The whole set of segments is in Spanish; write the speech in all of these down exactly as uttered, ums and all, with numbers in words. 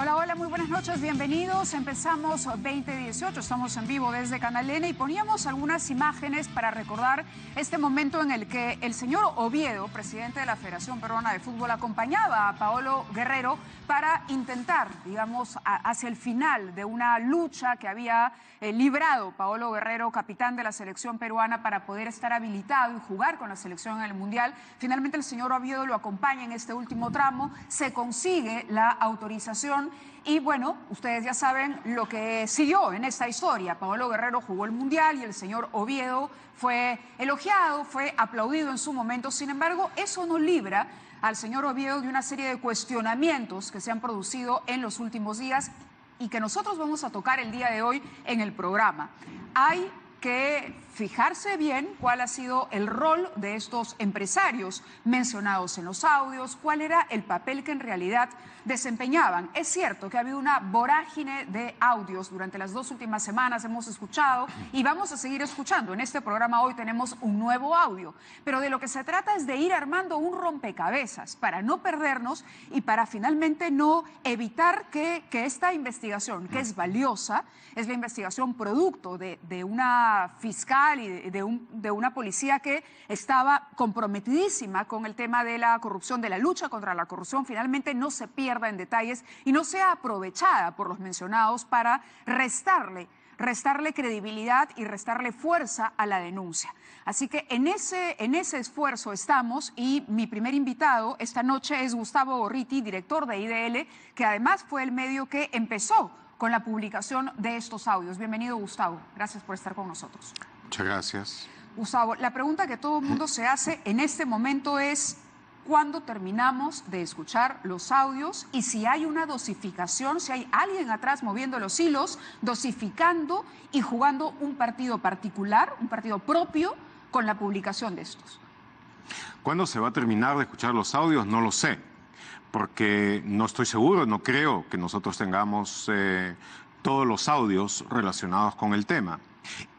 Hola, hola, muy buenas noches, bienvenidos. Empezamos veinte dieciocho, estamos en vivo desde Canal N y poníamos algunas imágenes para recordar este momento en el que el señor Oviedo, presidente de la Federación Peruana de Fútbol, acompañaba a Paolo Guerrero para intentar, digamos, a, hacia el final de una lucha que había eh, librado Paolo Guerrero, capitán de la selección peruana, para poder estar habilitado y jugar con la selección en el Mundial. Finalmente el señor Oviedo lo acompaña en este último tramo, se consigue la autorización. Y bueno, ustedes ya saben lo que siguió en esta historia. Paolo Guerrero jugó el Mundial y el señor Oviedo fue elogiado, fue aplaudido en su momento. Sin embargo, eso no libra al señor Oviedo de una serie de cuestionamientos que se han producido en los últimos días y que nosotros vamos a tocar el día de hoy en el programa. Hay que fijarse bien cuál ha sido el rol de estos empresarios mencionados en los audios, cuál era el papel que en realidad desempeñaban. Es cierto que ha habido una vorágine de audios durante las dos últimas semanas, hemos escuchado y vamos a seguir escuchando. En este programa hoy tenemos un nuevo audio, pero de lo que se trata es de ir armando un rompecabezas para no perdernos y para finalmente no evitar que, que esta investigación, que es valiosa, es la investigación producto de, de una fiscal y de, un, de una policía que estaba comprometidísima con el tema de la corrupción, de la lucha contra la corrupción, finalmente no se pierda en detalles y no sea aprovechada por los mencionados para restarle, restarle credibilidad y restarle fuerza a la denuncia. Así que en ese, en ese esfuerzo estamos y mi primer invitado esta noche es Gustavo Gorriti, director de I D L, que además fue el medio que empezó con la publicación de estos audios. Bienvenido, Gustavo. Gracias por estar con nosotros. Muchas gracias. Gustavo, la pregunta que todo el mundo se hace en este momento es ¿cuándo terminamos de escuchar los audios? Y si hay una dosificación, si hay alguien atrás moviendo los hilos, dosificando y jugando un partido particular, un partido propio, con la publicación de estos. ¿Cuándo se va a terminar de escuchar los audios? No lo sé. Porque no estoy seguro, no creo que nosotros tengamos eh, todos los audios relacionados con el tema.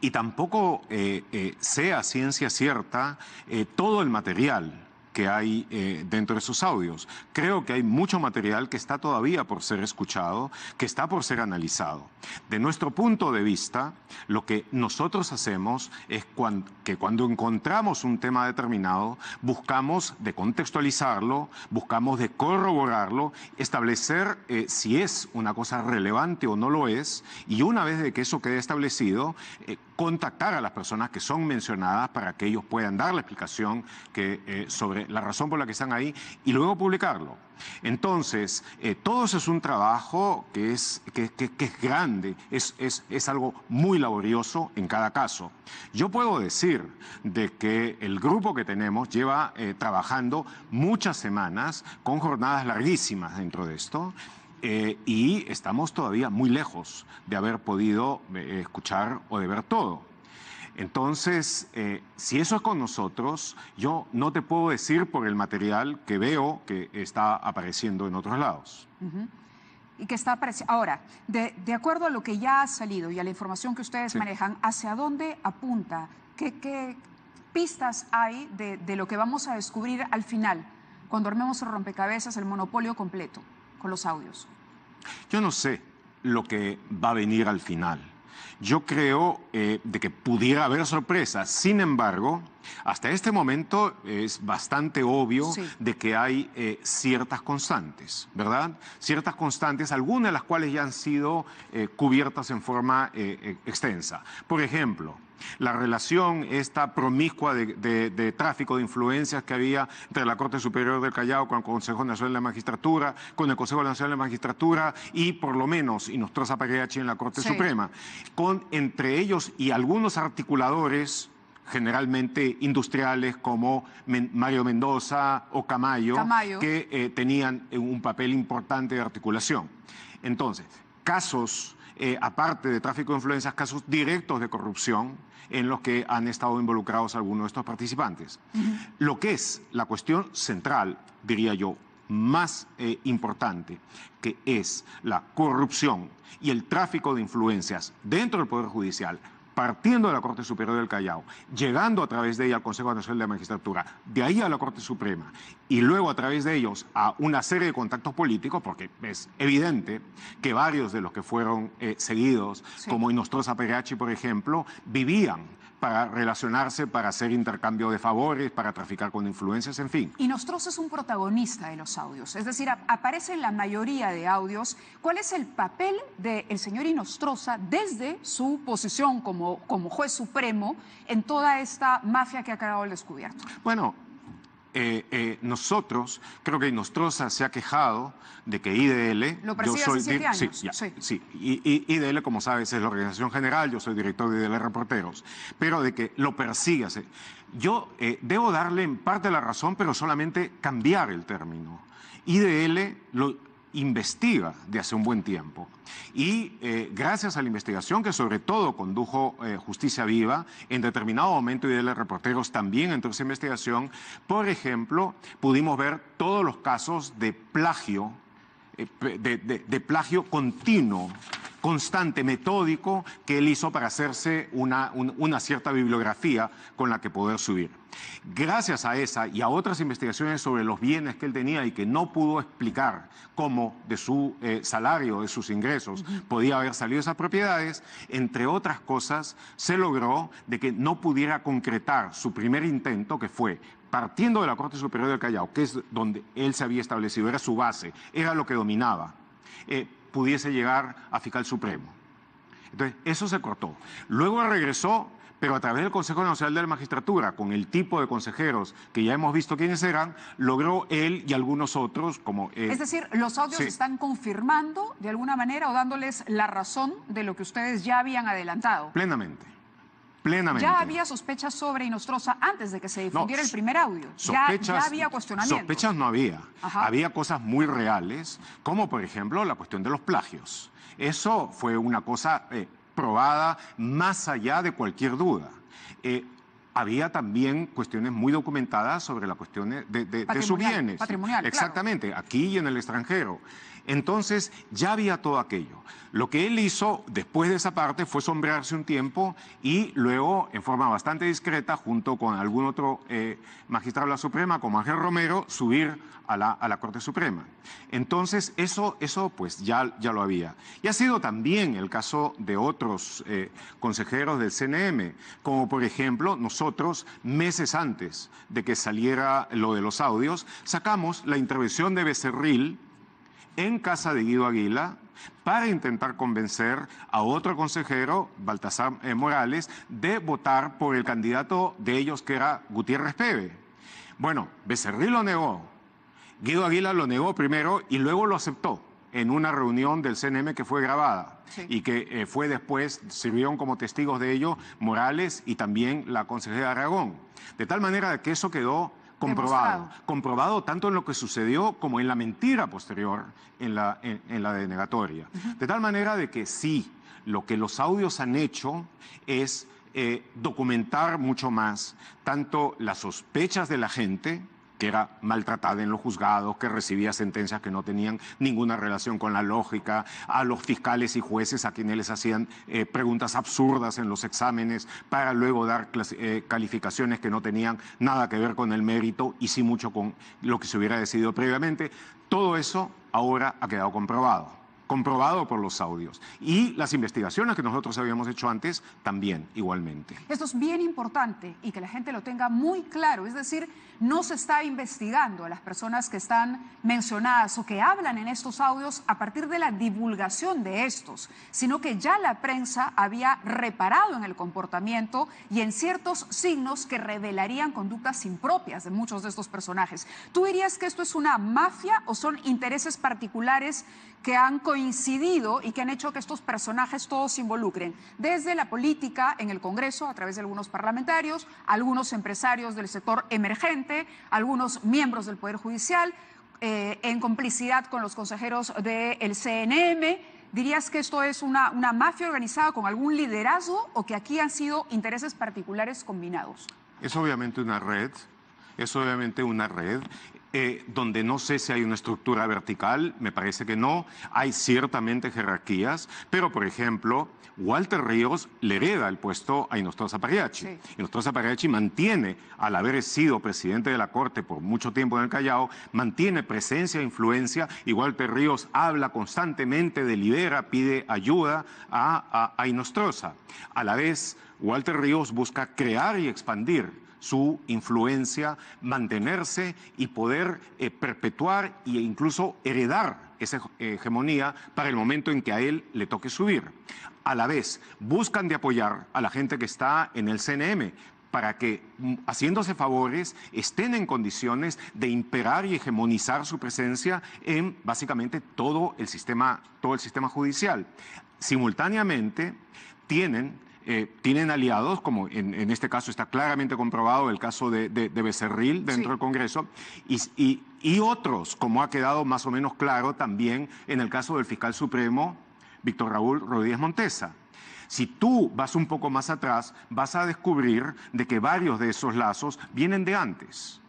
Y tampoco eh, eh, sea ciencia cierta eh, todo el material que hay eh, dentro de esos audios. Creo que hay mucho material que está todavía por ser escuchado, que está por ser analizado. De nuestro punto de vista, lo que nosotros hacemos es cuan, que cuando encontramos un tema determinado, buscamos de contextualizarlo, buscamos de corroborarlo, establecer eh, si es una cosa relevante o no lo es, y una vez de que eso quede establecido, eh, contactar a las personas que son mencionadas para que ellos puedan dar la explicación que, eh, sobre la razón por la que están ahí y luego publicarlo. Entonces, eh, todo eso es un trabajo que es, que, que, que es grande, es, es, es algo muy laborioso en cada caso. Yo puedo decir de que el grupo que tenemos lleva eh, trabajando muchas semanas con jornadas larguísimas dentro de esto. Eh, y estamos todavía muy lejos de haber podido eh, escuchar o de ver todo. Entonces, eh, si eso es con nosotros, yo no te puedo decir por el material que veo que está apareciendo en otros lados. Uh-huh. Y que está apareciendo. Ahora, de, de acuerdo a lo que ya ha salido y a la información que ustedes sí manejan, ¿hacia dónde apunta? ¿Qué, qué pistas hay de, de lo que vamos a descubrir al final, cuando armemos el rompecabezas, el monopolio completo con los audios? Yo no sé lo que va a venir al final. Yo creo eh, de que pudiera haber sorpresas. Sin embargo, hasta este momento es bastante obvio sí de que hay eh, ciertas constantes, ¿verdad? Ciertas constantes, algunas de las cuales ya han sido eh, cubiertas en forma eh, extensa. Por ejemplo, la relación esta promiscua de, de, de tráfico de influencias que había entre la Corte Superior del Callao con el Consejo Nacional de la Magistratura, con el Consejo Nacional de la Magistratura y por lo menos Hinostroza Pariachi en la Corte sí Suprema, con entre ellos y algunos articuladores generalmente industriales como Men- Mario Mendoza o Camayo, Camayo. que eh, tenían un papel importante de articulación. Entonces, casos... Eh, aparte de tráfico de influencias, casos directos de corrupción en los que han estado involucrados algunos de estos participantes. Uh-huh. Lo que es la cuestión central, diría yo, más eh, importante, que es la corrupción y el tráfico de influencias dentro del Poder Judicial, partiendo de la Corte Superior del Callao, llegando a través de ella al Consejo Nacional de la Magistratura, de ahí a la Corte Suprema y luego a través de ellos a una serie de contactos políticos, porque es evidente que varios de los que fueron eh, seguidos, sí. como Hinostroza Pariachi, por ejemplo, vivían para relacionarse, para hacer intercambio de favores, para traficar con influencias, en fin. Hinostroza es un protagonista de los audios, es decir, aparece en la mayoría de audios. ¿Cuál es el papel del señor Hinostroza desde su posición como, como juez supremo en toda esta mafia que ha quedado al descubierto? Bueno, eh, eh, nosotros, creo que Hinostroza se ha quejado de que I D L... Lo preside hace siete años. Sí, ya, sí. sí. Y, y, I D L, como sabes, es la organización general, yo soy director de I D L Reporteros, pero de que lo persiga. Yo eh, debo darle en parte la razón, pero solamente cambiar el término. I D L lo investiga de hace un buen tiempo y eh, gracias a la investigación que sobre todo condujo eh, Justicia Viva, en determinado momento I D L Reporteros también entró esa investigación, por ejemplo, pudimos ver todos los casos de plagio, eh, de, de, de plagio continuo, constante, metódico, que él hizo para hacerse una, un, una cierta bibliografía con la que poder subir. Gracias a esa y a otras investigaciones sobre los bienes que él tenía y que no pudo explicar cómo de su eh, salario, de sus ingresos, uh-huh. podía haber salido esas propiedades, entre otras cosas, se logró de que no pudiera concretar su primer intento, que fue partiendo de la Corte Superior del Callao, que es donde él se había establecido, era su base, era lo que dominaba. Eh, pudiese llegar a fiscal supremo. Entonces, eso se cortó. Luego regresó, pero a través del Consejo Nacional de la Magistratura, con el tipo de consejeros que ya hemos visto quiénes eran, logró él y algunos otros como... Eh, es decir, los audios sí. están confirmando de alguna manera o dándoles la razón de lo que ustedes ya habían adelantado. Plenamente. Plenamente. Ya había sospechas sobre Hinostroza antes de que se difundiera no, el primer audio. Sospechas, ya, ya había cuestionamientos. Sospechas no había. Ajá. Había cosas muy reales, como por ejemplo la cuestión de los plagios. Eso fue una cosa eh, probada más allá de cualquier duda. Eh, Había también cuestiones muy documentadas sobre la cuestión de, de, de sus bienes. Patrimonial, exactamente, claro. Aquí y en el extranjero. Entonces, ya había todo aquello. Lo que él hizo después de esa parte fue sombrearse un tiempo y luego, en forma bastante discreta, junto con algún otro eh, magistrado de la Suprema, como Ángel Romero, subir a la, a la Corte Suprema. Entonces, eso, eso pues ya, ya lo había. Y ha sido también el caso de otros eh, consejeros del C N M, como por ejemplo, nosotros Nosotros, meses antes de que saliera lo de los audios, sacamos la intervención de Becerril en casa de Guido Aguila para intentar convencer a otro consejero, Baltasar eh, Morales, de votar por el candidato de ellos que era Gutiérrez Pebe. Bueno, Becerril lo negó, Guido Aguila lo negó primero y luego lo aceptó en una reunión del C N M que fue grabada sí. y que eh, fue después, sirvieron como testigos de ello Morales y también la consejera Aragón. De tal manera que eso quedó comprobado, demostrado. comprobado tanto en lo que sucedió como en la mentira posterior, en la, en, en la denegatoria. Uh-huh. De tal manera de que sí, lo que los audios han hecho es eh, documentar mucho más tanto las sospechas de la gente, que era maltratada en los juzgados, que recibía sentencias que no tenían ninguna relación con la lógica, a los fiscales y jueces a quienes les hacían eh, preguntas absurdas en los exámenes para luego dar eh, calificaciones que no tenían nada que ver con el mérito y sí mucho con lo que se hubiera decidido previamente. Todo eso ahora ha quedado comprobado. comprobado por los audios. Y las investigaciones que nosotros habíamos hecho antes también, igualmente. Esto es bien importante y que la gente lo tenga muy claro. Es decir, no se está investigando a las personas que están mencionadas o que hablan en estos audios a partir de la divulgación de estos, sino que ya la prensa había reparado en el comportamiento y en ciertos signos que revelarían conductas impropias de muchos de estos personajes. ¿Tú dirías que esto es una mafia o son intereses particulares que han coincidido incidido y que han hecho que estos personajes todos se involucren, desde la política en el Congreso, a través de algunos parlamentarios, algunos empresarios del sector emergente, algunos miembros del Poder Judicial, eh, en complicidad con los consejeros del C N M? ¿Dirías que esto es una, una mafia organizada con algún liderazgo o que aquí han sido intereses particulares combinados? Es obviamente una red, es obviamente una red. eh, donde no sé si hay una estructura vertical, me parece que no, hay ciertamente jerarquías, pero por ejemplo, Walter Ríos le hereda el puesto a Hinostroza Pariachi. Sí. Hinostroza Pariachi mantiene, al haber sido presidente de la Corte por mucho tiempo en el Callao, mantiene presencia e influencia, y Walter Ríos habla constantemente, delibera, pide ayuda a, a, a Hinostroza. A la vez, Walter Ríos busca crear y expandir su influencia, mantenerse y poder eh, perpetuar e incluso heredar esa hegemonía para el momento en que a él le toque subir. A la vez, buscan de apoyar a la gente que está en el C N M para que, haciéndose favores, estén en condiciones de imperar y hegemonizar su presencia en básicamente todo el sistema, todo el sistema judicial. Simultáneamente, tienen... Eh, tienen aliados, como en, en este caso está claramente comprobado el caso de, de, de Becerril dentro sí. del Congreso, y, y, y otros, como ha quedado más o menos claro también en el caso del fiscal supremo Víctor Raúl Rodríguez Montesa. Si tú vas un poco más atrás, vas a descubrir de que varios de esos lazos vienen de antes,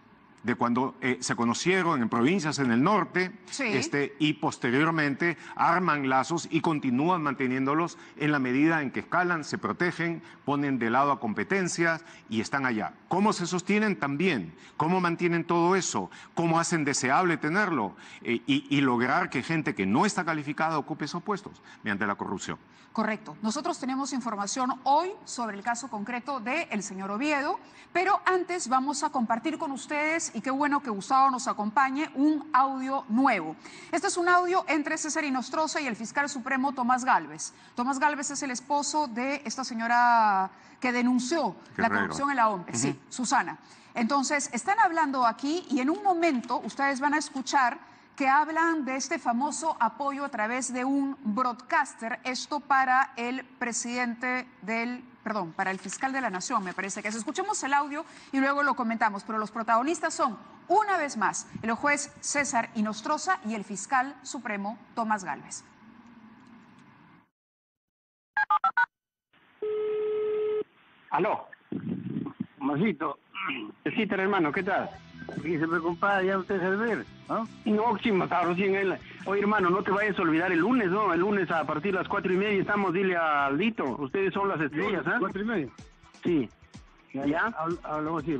de cuando eh, se conocieron en provincias en el norte, sí. este, y posteriormente arman lazos y continúan manteniéndolos en la medida en que escalan, se protegen, ponen de lado a competencias y están allá. ¿Cómo se sostienen también? ¿Cómo mantienen todo eso? ¿Cómo hacen deseable tenerlo? Eh, y, y lograr que gente que no está calificada ocupe esos puestos mediante la corrupción. Correcto. Nosotros tenemos información hoy sobre el caso concreto del señor Oviedo, pero antes vamos a compartir con ustedes, y qué bueno que Gustavo nos acompañe, un audio nuevo. Este es un audio entre César Hinostroza y el fiscal supremo Tomás Gálvez. Tomás Gálvez es el esposo de esta señora que denunció Guerrero. La corrupción en la O M P E, uh-huh. sí, Susana. Entonces, están hablando aquí y en un momento ustedes van a escuchar que hablan de este famoso apoyo a través de un broadcaster, esto para el presidente del... perdón, para el fiscal de la Nación, me parece que es. Escuchemos el audio y luego lo comentamos, pero los protagonistas son, una vez más, el juez César Hinostroza y el fiscal supremo Tomás Gálvez. Aló, Tomasito, César, hermano, ¿qué tal? Porque se preocupa, ya usted se ve, ¿no? No, sí, está recién él. Oye, hermano, no te vayas a olvidar el lunes, ¿no? El lunes a partir de las cuatro y media estamos, dile a Aldito. Ustedes son las estrellas, ¿eh? ¿Cuatro y media? Sí. ¿Ya? ¿Ya? Hablamos, sí.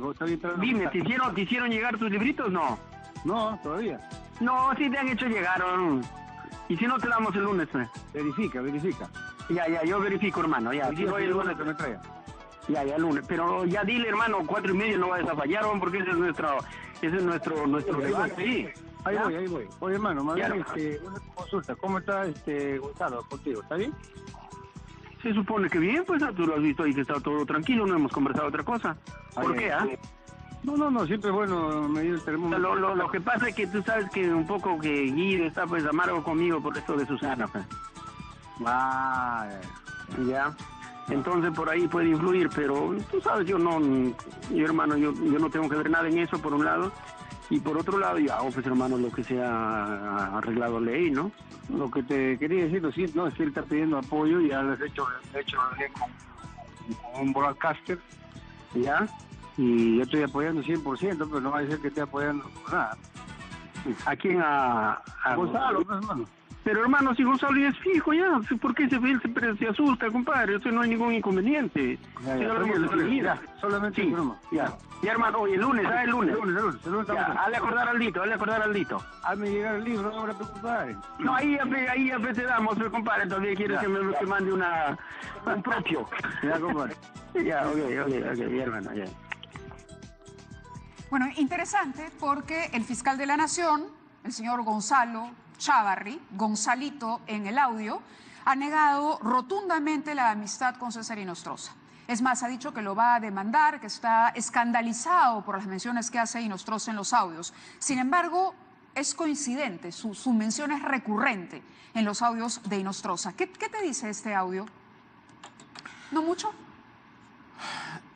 Dime, ¿te hicieron, ¿te hicieron llegar tus libritos? No. No, todavía. No, sí te han hecho llegar. Y si no, te damos el lunes, ¿eh? Verifica, verifica. Ya, ya, yo verifico, hermano, ya. Sí, hoy el lunes que me traiga. Ya, ya, lunes. Pero ya dile, hermano, cuatro y media no va a desafallar, porque ese es nuestro, ese es nuestro, nuestro sí, debate. Sí. Ahí ¿ya? voy, ahí voy. Oye, hermano, más bien, este, una consulta. ¿Cómo está este Gonzalo contigo? ¿Está bien? Se supone que bien, pues, tú lo has visto ahí que está todo tranquilo, no hemos conversado otra cosa. ¿Por qué, ah? ¿eh? No, no, no, siempre bueno, me dio el termómetro. Lo, lo, lo que pasa es que tú sabes que un poco que Guido está, pues, amargo conmigo por esto de Susana, pues. Ah, ya. ya. Entonces por ahí puede influir, pero tú sabes, yo no, yo hermano, yo, yo no tengo que ver nada en eso, por un lado, y por otro lado, ya, oh, pues hermano, lo que se ha arreglado ley, ¿no? Lo que te quería decir, lo siento, no, es que él está pidiendo apoyo, ya lo has hecho, lo he hecho con, con un broadcaster, ¿ya? Y yo estoy apoyando cien por ciento, pero no va a decir que esté apoyando nada. ¿A quién? A, a Gonzalo, pues, hermano. Pero hermano, si Gonzalo ya es fijo, ya, ¿por qué se, él se, se asusta, compadre? O sea, no hay ningún inconveniente. Ya, ya, solamente, ya, solamente sí, broma. Ya. Ya, hermano, hoy el lunes, ¿sabes? El lunes. El lunes, el lunes. Hazle acordar al Dito, hazle acordar al Dito. Hazme llegar el libro, no me voy a preocupar. No, ahí ya, ahí ya te damos, compadre, todavía quieres ya, que me que mande una, un propio. Ya, compadre. Ya, ok, ok, ok, ya, hermano, ya. Bueno, interesante porque el fiscal de la Nación, el señor Gonzalo Chávarry, Gonzalito en el audio, ha negado rotundamente la amistad con César Hinostroza. Es más, ha dicho que lo va a demandar, que está escandalizado por las menciones que hace Hinostroza en los audios. Sin embargo, es coincidente, su, su mención es recurrente en los audios de Hinostroza. ¿Qué, qué te dice este audio? ¿No mucho?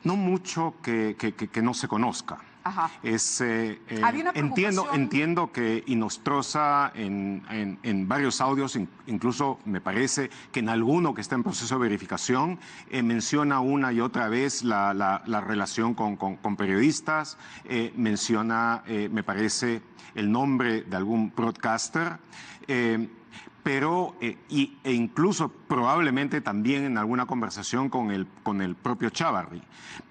No mucho que, que, que, que no se conozca. Es, eh, eh, entiendo, entiendo que Hinostroza en, en, en varios audios, incluso me parece que en alguno que está en proceso de verificación, eh, menciona una y otra vez la, la, la relación con, con, con periodistas, eh, menciona, eh, me parece, el nombre de algún broadcaster. Eh, pero eh, y, e incluso probablemente también en alguna conversación con el, con el propio Chávarry.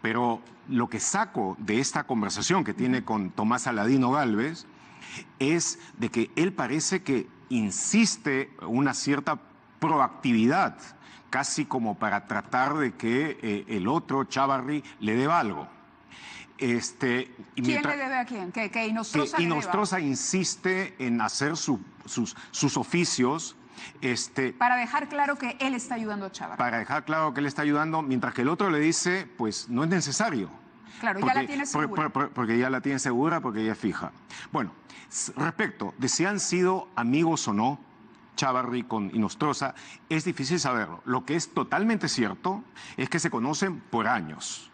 Pero lo que saco de esta conversación que tiene con Tomás Aladino Gálvez es de que él parece que insiste una cierta proactividad, casi como para tratar de que eh, el otro Chávarry le deba algo. Este, y ¿quién mientras, le debe a quién? Que, que Hinostroza, que Hinostroza insiste en hacer su, sus, sus oficios. Este, para dejar claro que él está ayudando a Chávarry. Para dejar claro que él está ayudando, mientras que el otro le dice, pues no es necesario. Claro, porque ya la tiene segura. Por, por, por, porque ya la tiene segura, porque ya es fija. Bueno, respecto de si han sido amigos o no, Chávarry con Hinostroza, es difícil saberlo. Lo que es totalmente cierto es que se conocen por años.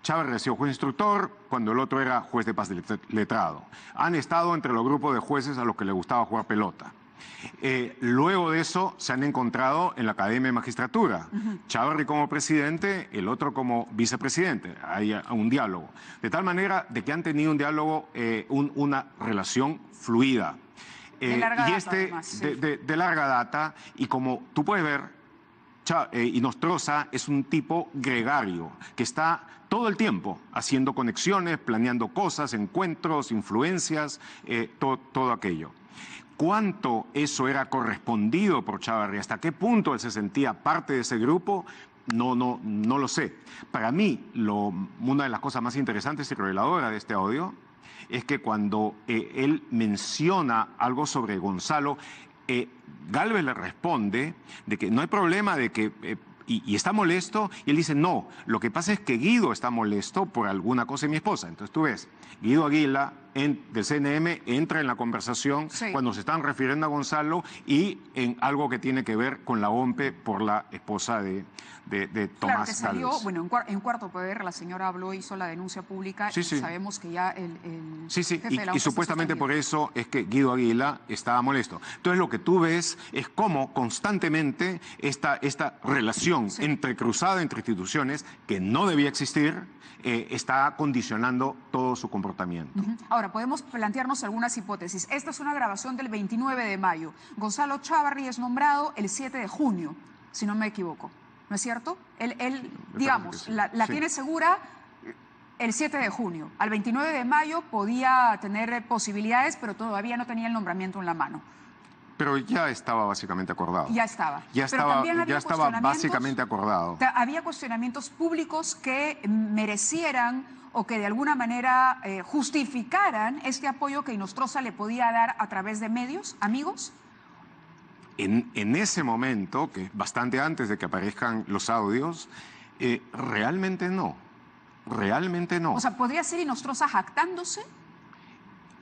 Chávarry ha sido juez instructor cuando el otro era juez de paz letrado. Han estado entre los grupos de jueces a los que les gustaba jugar pelota. Eh, luego de eso se han encontrado en la Academia de Magistratura. Uh-huh. Chávarry como presidente, el otro como vicepresidente. Hay un diálogo. De tal manera de que han tenido un diálogo, eh, un, una relación fluida. Eh, de larga data, y este, además, sí. de, de, de larga data. Y como tú puedes ver, Hinostroza es un tipo gregario que está todo el tiempo haciendo conexiones, planeando cosas, encuentros, influencias, eh, to, todo aquello. ¿Cuánto eso era correspondido por Chávarry? ¿Hasta qué punto él se sentía parte de ese grupo? No, no, no lo sé. Para mí, lo, una de las cosas más interesantes y reveladoras de este audio es que cuando eh, él menciona algo sobre Gonzalo, Eh, Gálvez le responde de que no hay problema de que, eh, y, y está molesto, y él dice, no, lo que pasa es que Guido está molesto por alguna cosa de mi esposa. Entonces tú ves, Guido Aguila en, del C N M entra en la conversación sí. cuando se están refiriendo a Gonzalo y en algo que tiene que ver con la O M P E por la esposa de, de, de Tomás Gálvez. Claro, salió, bueno, en, cuart en Cuarto Poder la señora habló, hizo la denuncia pública sí, y sí. sabemos que ya el, el sí, sí. jefe de la O M P E y, y supuestamente por eso es que Guido Aguila estaba molesto. Entonces lo que tú ves es cómo constantemente esta, esta relación sí. entrecruzada entre instituciones que no debía existir eh, está condicionando todo su comportamiento. Uh-huh. Ahora, podemos plantearnos algunas hipótesis. Esta es una grabación del veintinueve de mayo. Gonzalo Chávarry es nombrado el siete de junio, si no me equivoco. ¿No es cierto? Él, él digamos, sí. la, la sí. tiene segura el siete de junio. Al veintinueve de mayo podía tener posibilidades, pero todavía no tenía el nombramiento en la mano. Pero ya estaba básicamente acordado. Ya estaba. Ya estaba, ya estaba básicamente acordado. Había cuestionamientos públicos que merecieran o que de alguna manera eh, justificaran este apoyo que Hinostroza le podía dar a través de medios, amigos. En, en ese momento, que bastante antes de que aparezcan los audios, eh, realmente no. Realmente no. O sea, ¿podría ser Hinostroza jactándose?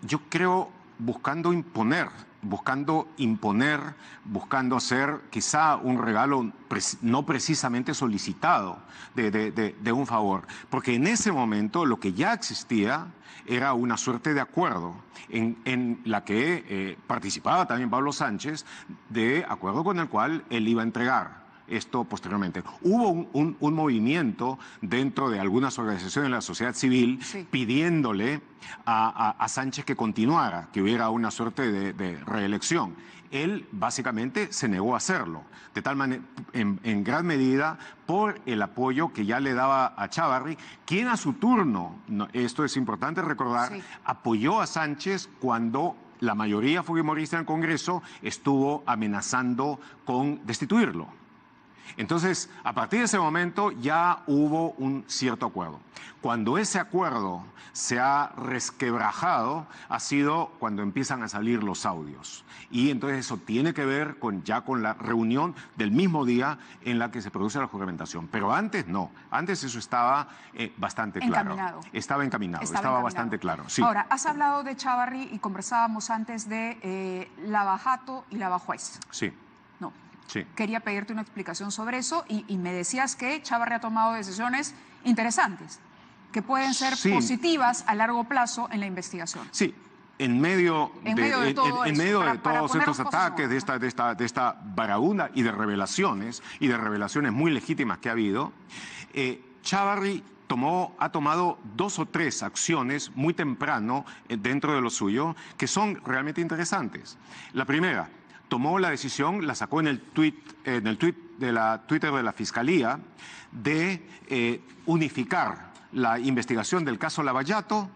Yo creo buscando imponer. buscando imponer, buscando hacer quizá un regalo no precisamente solicitado de, de, de, de un favor. Porque en ese momento lo que ya existía era una suerte de acuerdo en, en la que eh, participaba también Pablo Sánchez, de acuerdo con el cual él iba a entregar esto posteriormente. Hubo un, un, un movimiento dentro de algunas organizaciones de la sociedad civil sí. pidiéndole a, a, a Sánchez que continuara, que hubiera una suerte de, de reelección. Él básicamente se negó a hacerlo, de tal manera, en, en gran medida, por el apoyo que ya le daba a Chávarry, quien a su turno, no, esto es importante recordar, sí. apoyó a Sánchez cuando la mayoría fujimorista en el Congreso estuvo amenazando con destituirlo. Entonces, a partir de ese momento ya hubo un cierto acuerdo. Cuando ese acuerdo se ha resquebrajado, ha sido cuando empiezan a salir los audios. Y entonces eso tiene que ver con, ya con la reunión del mismo día en la que se produce la juramentación. Pero antes no, antes eso estaba eh, bastante claro. Encaminado. Estaba encaminado, estaba, estaba encaminado. bastante claro. Sí. Ahora, has hablado de Chávarry y conversábamos antes de eh, Lavajato y Lavajuez. Sí. No. Sí. Quería pedirte una explicación sobre eso y, y me decías que Chávarry ha tomado decisiones interesantes, que pueden ser sí. positivas a largo plazo en la investigación. Sí. En medio de, en medio de, en, en, en medio eso, de para, todos para estos ataques, de esta, de, esta, de esta baragunda y de revelaciones, y de revelaciones muy legítimas que ha habido, eh, Chávarry tomó, ha tomado dos o tres acciones muy temprano eh, dentro de lo suyo que son realmente interesantes. La primera, tomó la decisión, la sacó en el tweet, en el tweet de la Twitter de la Fiscalía, de eh, unificar la investigación del caso Lavallato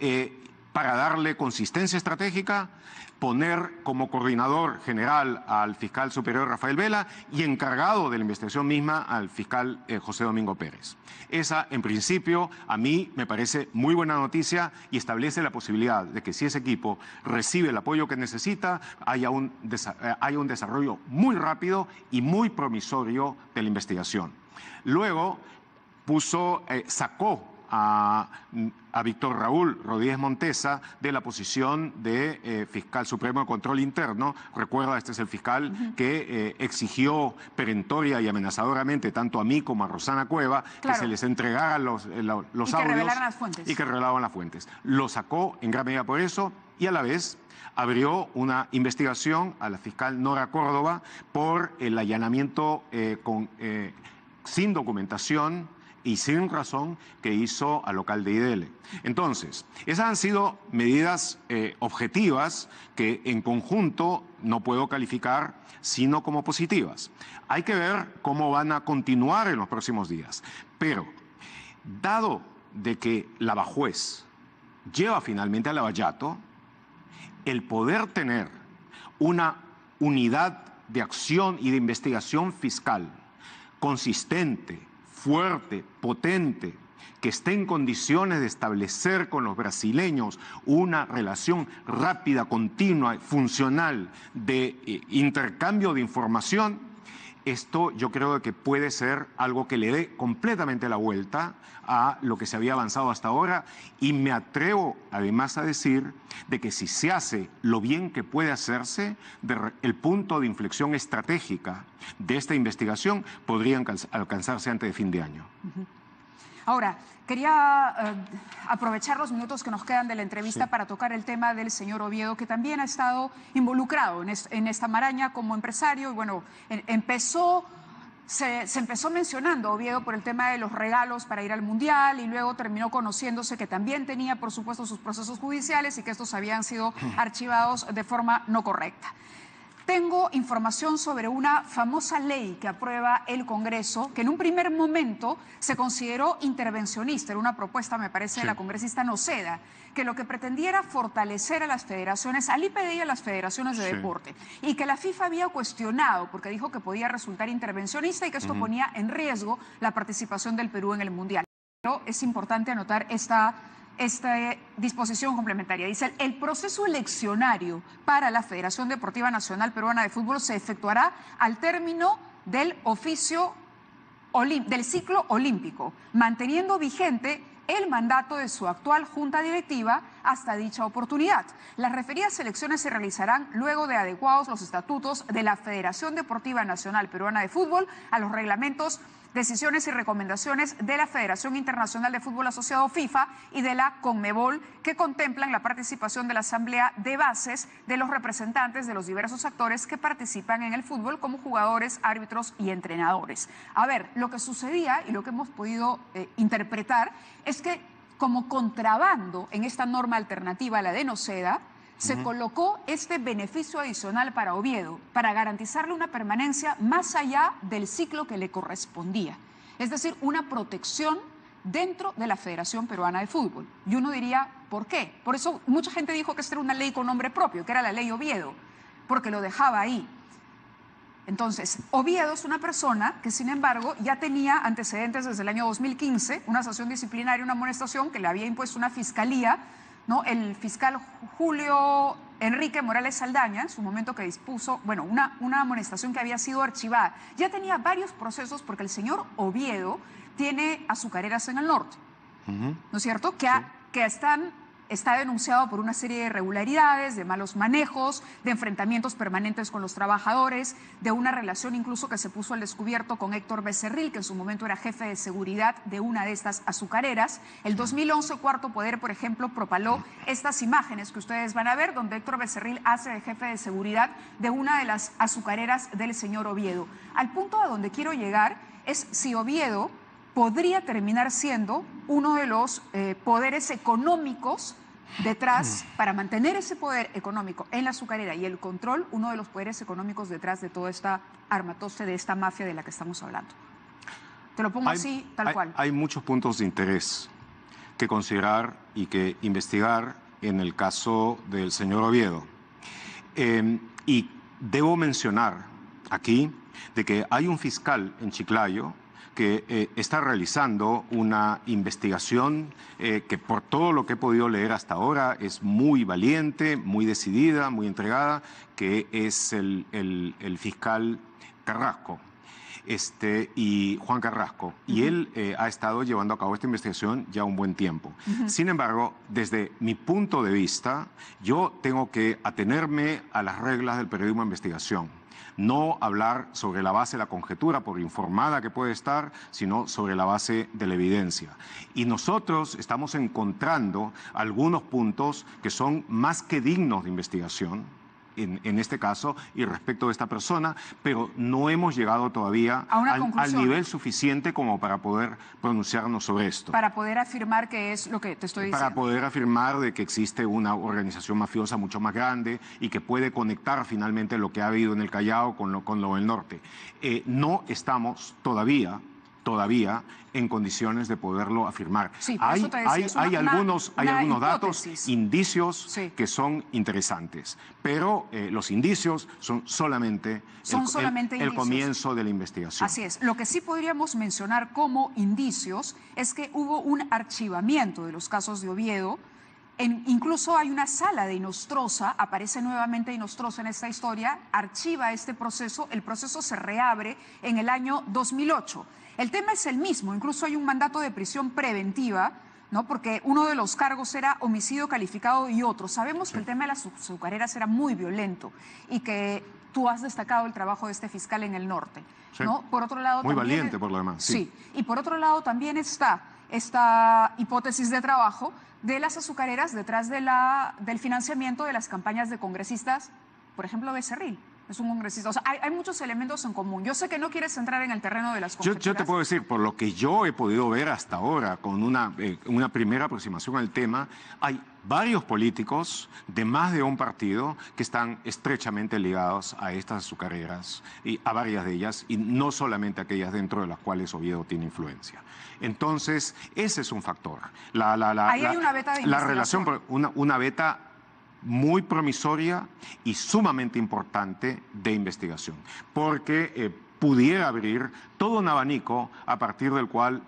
eh, para darle consistencia estratégica, poner como coordinador general al fiscal superior Rafael Vela y encargado de la investigación misma al fiscal eh, José Domingo Pérez. Esa, en principio, a mí me parece muy buena noticia y establece la posibilidad de que si ese equipo recibe el apoyo que necesita, haya un, desa- haya un desarrollo muy rápido y muy promisorio de la investigación. Luego, puso, eh, sacó A, a Víctor Raúl Rodríguez Montesa de la posición de eh, fiscal supremo de control interno. Recuerda, este es el fiscal uh-huh. que eh, exigió perentoria y amenazadoramente tanto a mí como a Rosana Cueva claro. que se les entregaran los, eh, la, los y audios que revelaran las fuentes. y que revelaban las fuentes. Lo sacó en gran medida por eso y a la vez abrió una investigación a la fiscal Nora Córdoba por el allanamiento eh, con, eh, sin documentación y sin razón que hizo al local de I D L. Entonces, esas han sido medidas eh, objetivas que en conjunto no puedo calificar sino como positivas. Hay que ver cómo van a continuar en los próximos días. Pero, dado de que Lavajuez lleva finalmente a Lavallato, el poder tener una unidad de acción y de investigación fiscal consistente, fuerte, potente, que esté en condiciones de establecer con los brasileños una relación rápida, continua, funcional de eh, intercambio de información, esto yo creo que puede ser algo que le dé completamente la vuelta a lo que se había avanzado hasta ahora y me atrevo además a decir de que si se hace lo bien que puede hacerse, de, el punto de inflexión estratégica de esta investigación podría alcanzarse antes de fin de año. Uh-huh. Ahora, quería eh, aprovechar los minutos que nos quedan de la entrevista sí. para tocar el tema del señor Oviedo, que también ha estado involucrado en, es, en esta maraña como empresario. Y bueno, en, empezó, se, se empezó mencionando Oviedo por el tema de los regalos para ir al Mundial y luego terminó conociéndose que también tenía, por supuesto, sus procesos judiciales y que estos habían sido archivados de forma no correcta. Tengo información sobre una famosa ley que aprueba el Congreso, que en un primer momento se consideró intervencionista, era una propuesta, me parece, sí. de la congresista Noceda, que lo que pretendía era fortalecer a las federaciones, al I P D y a las federaciones de sí. deporte, y que la FIFA había cuestionado porque dijo que podía resultar intervencionista y que esto uh-huh. ponía en riesgo la participación del Perú en el Mundial. Pero es importante anotar esta... Esta disposición complementaria dice: el proceso eleccionario para la Federación Deportiva Nacional Peruana de Fútbol se efectuará al término del oficio del ciclo olímpico, manteniendo vigente el mandato de su actual junta directiva hasta dicha oportunidad. Las referidas elecciones se realizarán luego de adecuados los estatutos de la Federación Deportiva Nacional Peruana de Fútbol a los reglamentos, decisiones y recomendaciones de la Federación Internacional de Fútbol Asociado FIFA y de la CONMEBOL, que contemplan la participación de la Asamblea de Bases de los representantes de los diversos actores que participan en el fútbol como jugadores, árbitros y entrenadores. A ver, lo que sucedía y lo que hemos podido eh, interpretar es que como contrabando en esta norma alternativa, la de Noceda, se uh-huh. colocó este beneficio adicional para Oviedo, para garantizarle una permanencia más allá del ciclo que le correspondía. Es decir, una protección dentro de la Federación Peruana de Fútbol. Y uno diría, ¿por qué? Por eso mucha gente dijo que esta era una ley con nombre propio, que era la ley Oviedo, porque lo dejaba ahí. Entonces, Oviedo es una persona que, sin embargo, ya tenía antecedentes desde el año dos mil quince, una sanción disciplinaria, una amonestación que le había impuesto una fiscalía, ¿no? El fiscal Julio Enrique Morales Saldaña, en su momento que dispuso, bueno, una, una amonestación que había sido archivada. Ya tenía varios procesos porque el señor Oviedo tiene azucareras en el norte, uh-huh. ¿no es cierto? Que, sí. a, que están está denunciado por una serie de irregularidades, de malos manejos, de enfrentamientos permanentes con los trabajadores, de una relación incluso que se puso al descubierto con Héctor Becerril, que en su momento era jefe de seguridad de una de estas azucareras. El dos mil once, Cuarto Poder, por ejemplo, propaló estas imágenes que ustedes van a ver, donde Héctor Becerril hace de jefe de seguridad de una de las azucareras del señor Oviedo. Al punto a donde quiero llegar es si Oviedo podría terminar siendo uno de los eh, poderes económicos detrás, para mantener ese poder económico en la azucarera y el control, uno de los poderes económicos detrás de toda esta armatoste, de esta mafia de la que estamos hablando. Te lo pongo hay, así, tal hay, cual. Hay muchos puntos de interés que considerar y que investigar en el caso del señor Oviedo. Eh, y debo mencionar aquí de que hay un fiscal en Chiclayo que eh, está realizando una investigación eh, que, por todo lo que he podido leer hasta ahora, es muy valiente, muy decidida, muy entregada, que es el, el, el fiscal Carrasco, este, y Juan Carrasco. Uh-huh. Y él eh, ha estado llevando a cabo esta investigación ya un buen tiempo. Uh-huh. Sin embargo, desde mi punto de vista, yo tengo que atenerme a las reglas del periodismo de investigación. No hablar sobre la base de la conjetura, por informada que puede estar, sino sobre la base de la evidencia. Y nosotros estamos encontrando algunos puntos que son más que dignos de investigación, en, en este caso, y respecto de esta persona, pero no hemos llegado todavía a una al, al nivel suficiente como para poder pronunciarnos sobre esto. Para poder afirmar que es lo que te estoy diciendo. Para poder afirmar de que existe una organización mafiosa mucho más grande y que puede conectar finalmente lo que ha habido en el Callao con lo, con lo del norte. Eh, no estamos todavía... todavía en condiciones de poderlo afirmar. Sí, hay, decía, hay, una, hay algunos, una, hay algunos una datos, indicios, sí, que son interesantes, pero eh, los indicios son solamente, son el, solamente el, el comienzo de la investigación. Así es. Lo que sí podríamos mencionar como indicios es que hubo un archivamiento de los casos de Oviedo. En, incluso hay una sala de Hinostroza, aparece nuevamente Hinostroza en esta historia, archiva este proceso, el proceso se reabre en el año dos mil ocho. El tema es el mismo, incluso hay un mandato de prisión preventiva, ¿no? Porque uno de los cargos era homicidio calificado y otro. Sabemos, sí, que el tema de las azucareras era muy violento y que tú has destacado el trabajo de este fiscal en el norte, sí, ¿no? Por otro lado, muy también, valiente por lo demás. Sí, sí, y por otro lado también está esta hipótesis de trabajo de las azucareras detrás de la, del financiamiento de las campañas de congresistas, por ejemplo, Becerril. Es un congresista. O sea, hay, hay muchos elementos en común. Yo sé que no quieres entrar en el terreno de las conjeturas. Yo, yo te puedo decir, por lo que yo he podido ver hasta ahora, con una, eh, una primera aproximación al tema, hay varios políticos de más de un partido que están estrechamente ligados a estas azucareras, y a varias de ellas, y no solamente aquellas dentro de las cuales Oviedo tiene influencia. Entonces, ese es un factor. La, la, la, Ahí la, hay una beta de investigación. La relación, una, una beta muy promisoria y sumamente importante de investigación, porque eh, pudiera abrir todo un abanico a partir del cual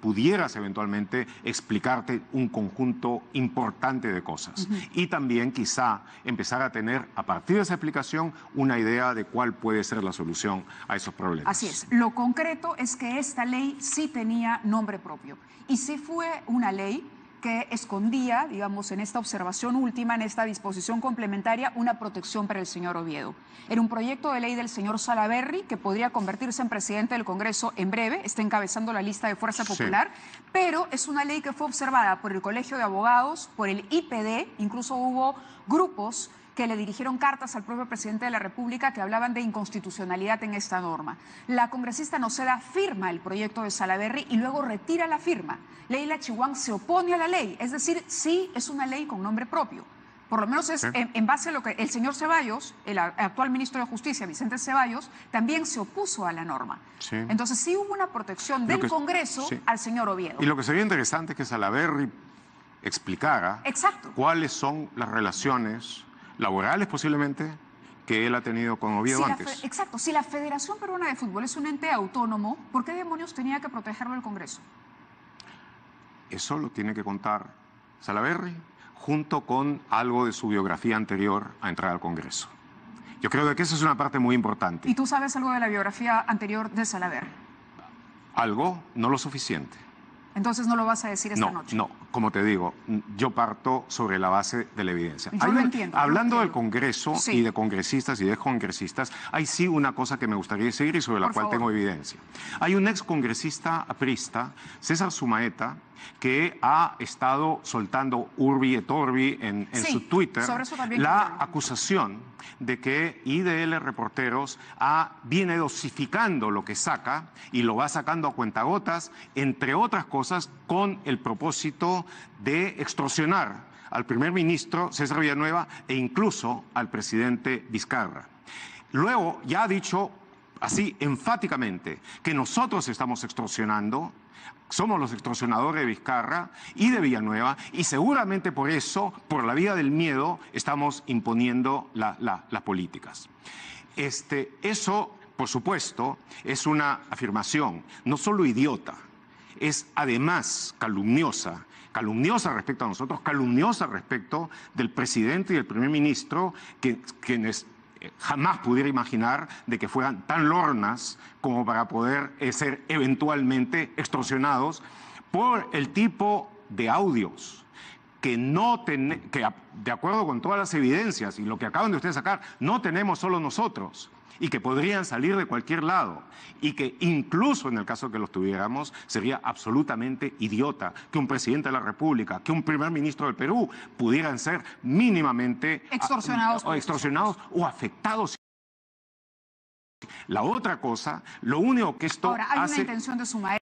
pudieras eventualmente explicarte un conjunto importante de cosas. Uh-huh. Y también quizá empezar a tener, a partir de esa explicación, una idea de cuál puede ser la solución a esos problemas. Así es. Lo concreto es que esta ley sí tenía nombre propio y sí fue una ley que escondía, digamos, en esta observación última, en esta disposición complementaria, una protección para el señor Oviedo. Era un proyecto de ley del señor Salaverri, que podría convertirse en presidente del Congreso en breve, está encabezando la lista de Fuerza Popular, sí, pero es una ley que fue observada por el Colegio de Abogados, por el I P D, incluso hubo grupos que le dirigieron cartas al propio presidente de la República que hablaban de inconstitucionalidad en esta norma. La congresista Noceda firma el proyecto de Salaverri y luego retira la firma. Leila Chihuán se opone a la ley, es decir, sí es una ley con nombre propio. Por lo menos es, ¿eh? en, en base a lo que el señor Ceballos, el actual ministro de Justicia, Vicente Ceballos, también se opuso a la norma. Sí. Entonces sí hubo una protección del que, Congreso, sí, al señor Oviedo. Y lo que sería interesante es que Salaverri explicara, exacto, cuáles son las relaciones laborales posiblemente que él ha tenido con Oviedo si antes. Exacto. Si la Federación Peruana de Fútbol es un ente autónomo, ¿por qué demonios tenía que protegerlo el Congreso? Eso lo tiene que contar Salaverri junto con algo de su biografía anterior a entrar al Congreso. Yo creo que esa es una parte muy importante. ¿Y tú sabes algo de la biografía anterior de Salaverri? Algo, no lo suficiente. Entonces no lo vas a decir esta no, noche. No, como te digo, yo parto sobre la base de la evidencia. Yo hay, no entiendo, hablando no entiendo. del Congreso sí. y de congresistas y de congresistas, hay sí una cosa que me gustaría decir y sobre la Por cual favor. tengo evidencia. Hay un ex congresista aprista, César Zumaeta, que ha estado soltando urbi et orbi en, en sí, su Twitter la acusación de que I D L Reporteros ha, viene dosificando lo que saca y lo va sacando a cuentagotas, entre otras cosas, con el propósito de extorsionar al primer ministro César Villanueva e incluso al presidente Vizcarra. Luego ya ha dicho así enfáticamente que nosotros estamos extorsionando. Somos los extorsionadores de Vizcarra y de Villanueva y seguramente por eso, por la vía del miedo, estamos imponiendo la, la, las políticas. Este, eso, por supuesto, es una afirmación no solo idiota, es además calumniosa, calumniosa respecto a nosotros, calumniosa respecto del presidente y del primer ministro, que, quienes jamás pudiera imaginar de que fueran tan lornas como para poder eh, ser eventualmente extorsionados por el tipo de audios que, no ten, que de acuerdo con todas las evidencias y lo que acaban de ustedes sacar, no tenemos solo nosotros y que podrían salir de cualquier lado y que incluso en el caso que los tuviéramos sería absolutamente idiota que un presidente de la República, que un primer ministro del Perú pudieran ser mínimamente extorsionados, a, o, extorsionados o afectados. La otra cosa, lo único que esto Ahora, hay hace... una intención de sumar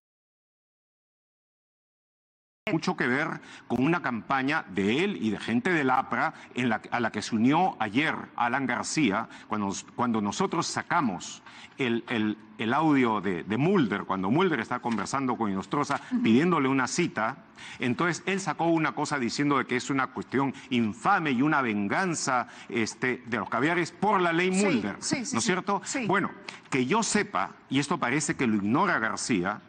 mucho que ver con una campaña de él y de gente del APRA en la, a la que se unió ayer Alan García cuando, cuando nosotros sacamos el, el, el audio de, de Mulder, cuando Mulder está conversando con Hinostroza uh-huh. pidiéndole una cita. Entonces él sacó una cosa diciendo de que es una cuestión infame y una venganza este, de los caviares por la ley sí, Mulder, sí, sí, ¿no es sí, cierto? Sí. Bueno, que yo sepa, y esto parece que lo ignora García,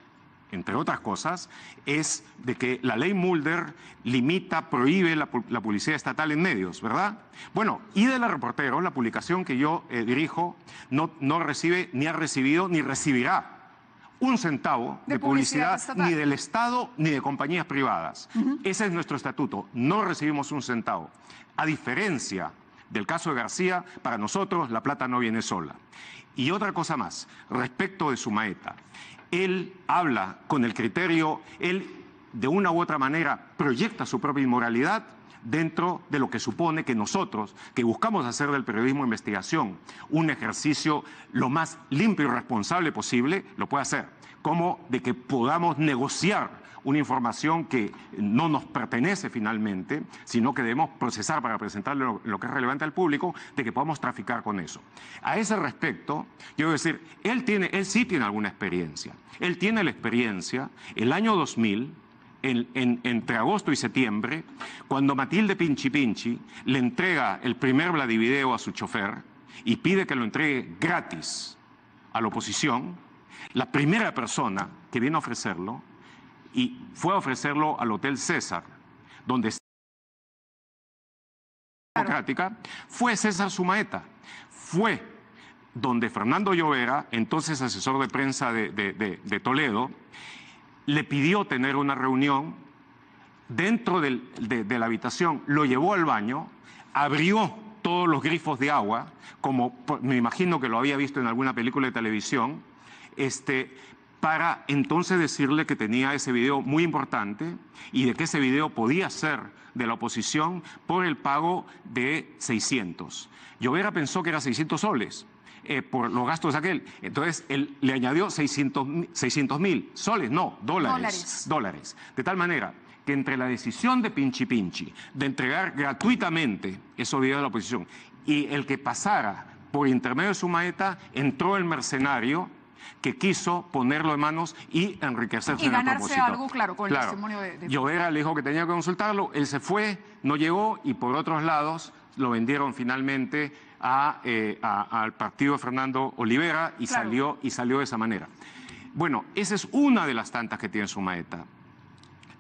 entre otras cosas, es de que la ley Mulder limita, prohíbe la, la publicidad estatal en medios, ¿verdad? Bueno, y de la Reportero, la publicación que yo eh, dirijo, no, no recibe, ni ha recibido, ni recibirá un centavo de, de publicidad, publicidad ni del Estado, ni de compañías privadas. Uh-huh. Ese es nuestro estatuto, no recibimos un centavo. A diferencia del caso de García, para nosotros la plata no viene sola. Y otra cosa más, respecto de Zumaeta. Él habla con el criterio, él de una u otra manera proyecta su propia inmoralidad dentro de lo que supone que nosotros, que buscamos hacer del periodismo investigación un ejercicio lo más limpio y responsable posible, lo puede hacer, como de que podamos negociar una información que no nos pertenece finalmente, sino que debemos procesar para presentarle lo, lo que es relevante al público, de que podamos traficar con eso. A ese respecto, yo voy a decir, él, tiene, él sí tiene alguna experiencia. Él tiene la experiencia, el año dos mil, en, en, entre agosto y septiembre, cuando Matilde Pinchi Pinchi le entrega el primer Vladivideo a su chofer y pide que lo entregue gratis a la oposición, la primera persona que viene a ofrecerlo y fue a ofrecerlo al Hotel César, donde democrática fue César Zumaeta, fue donde Fernando Llovera, entonces asesor de prensa de, de, de, de Toledo, le pidió tener una reunión dentro del, de, de la habitación, lo llevó al baño, abrió todos los grifos de agua, como me imagino que lo había visto en alguna película de televisión, este... para entonces decirle que tenía ese video muy importante y de que ese video podía ser de la oposición por el pago de seiscientos. Llovera pensó que era seiscientos soles eh, por los gastos de aquel. Entonces él le añadió seiscientos mil soles, no, dólares, dólares. Dólares. De tal manera que entre la decisión de Pinchi Pinchi de entregar gratuitamente esos videos de la oposición y el que pasara por intermedio de Zumaeta, entró el mercenario que quiso ponerlo en manos y enriquecerse y en el propósito. Y ganarse algo, claro, con claro. el testimonio de... de... Llovera le dijo que tenía que consultarlo, él se fue, no llegó y por otros lados lo vendieron finalmente a, eh, a, al partido de Fernando Olivera y, claro. salió, y salió de esa manera. Bueno, esa es una de las tantas que tiene Zumaeta.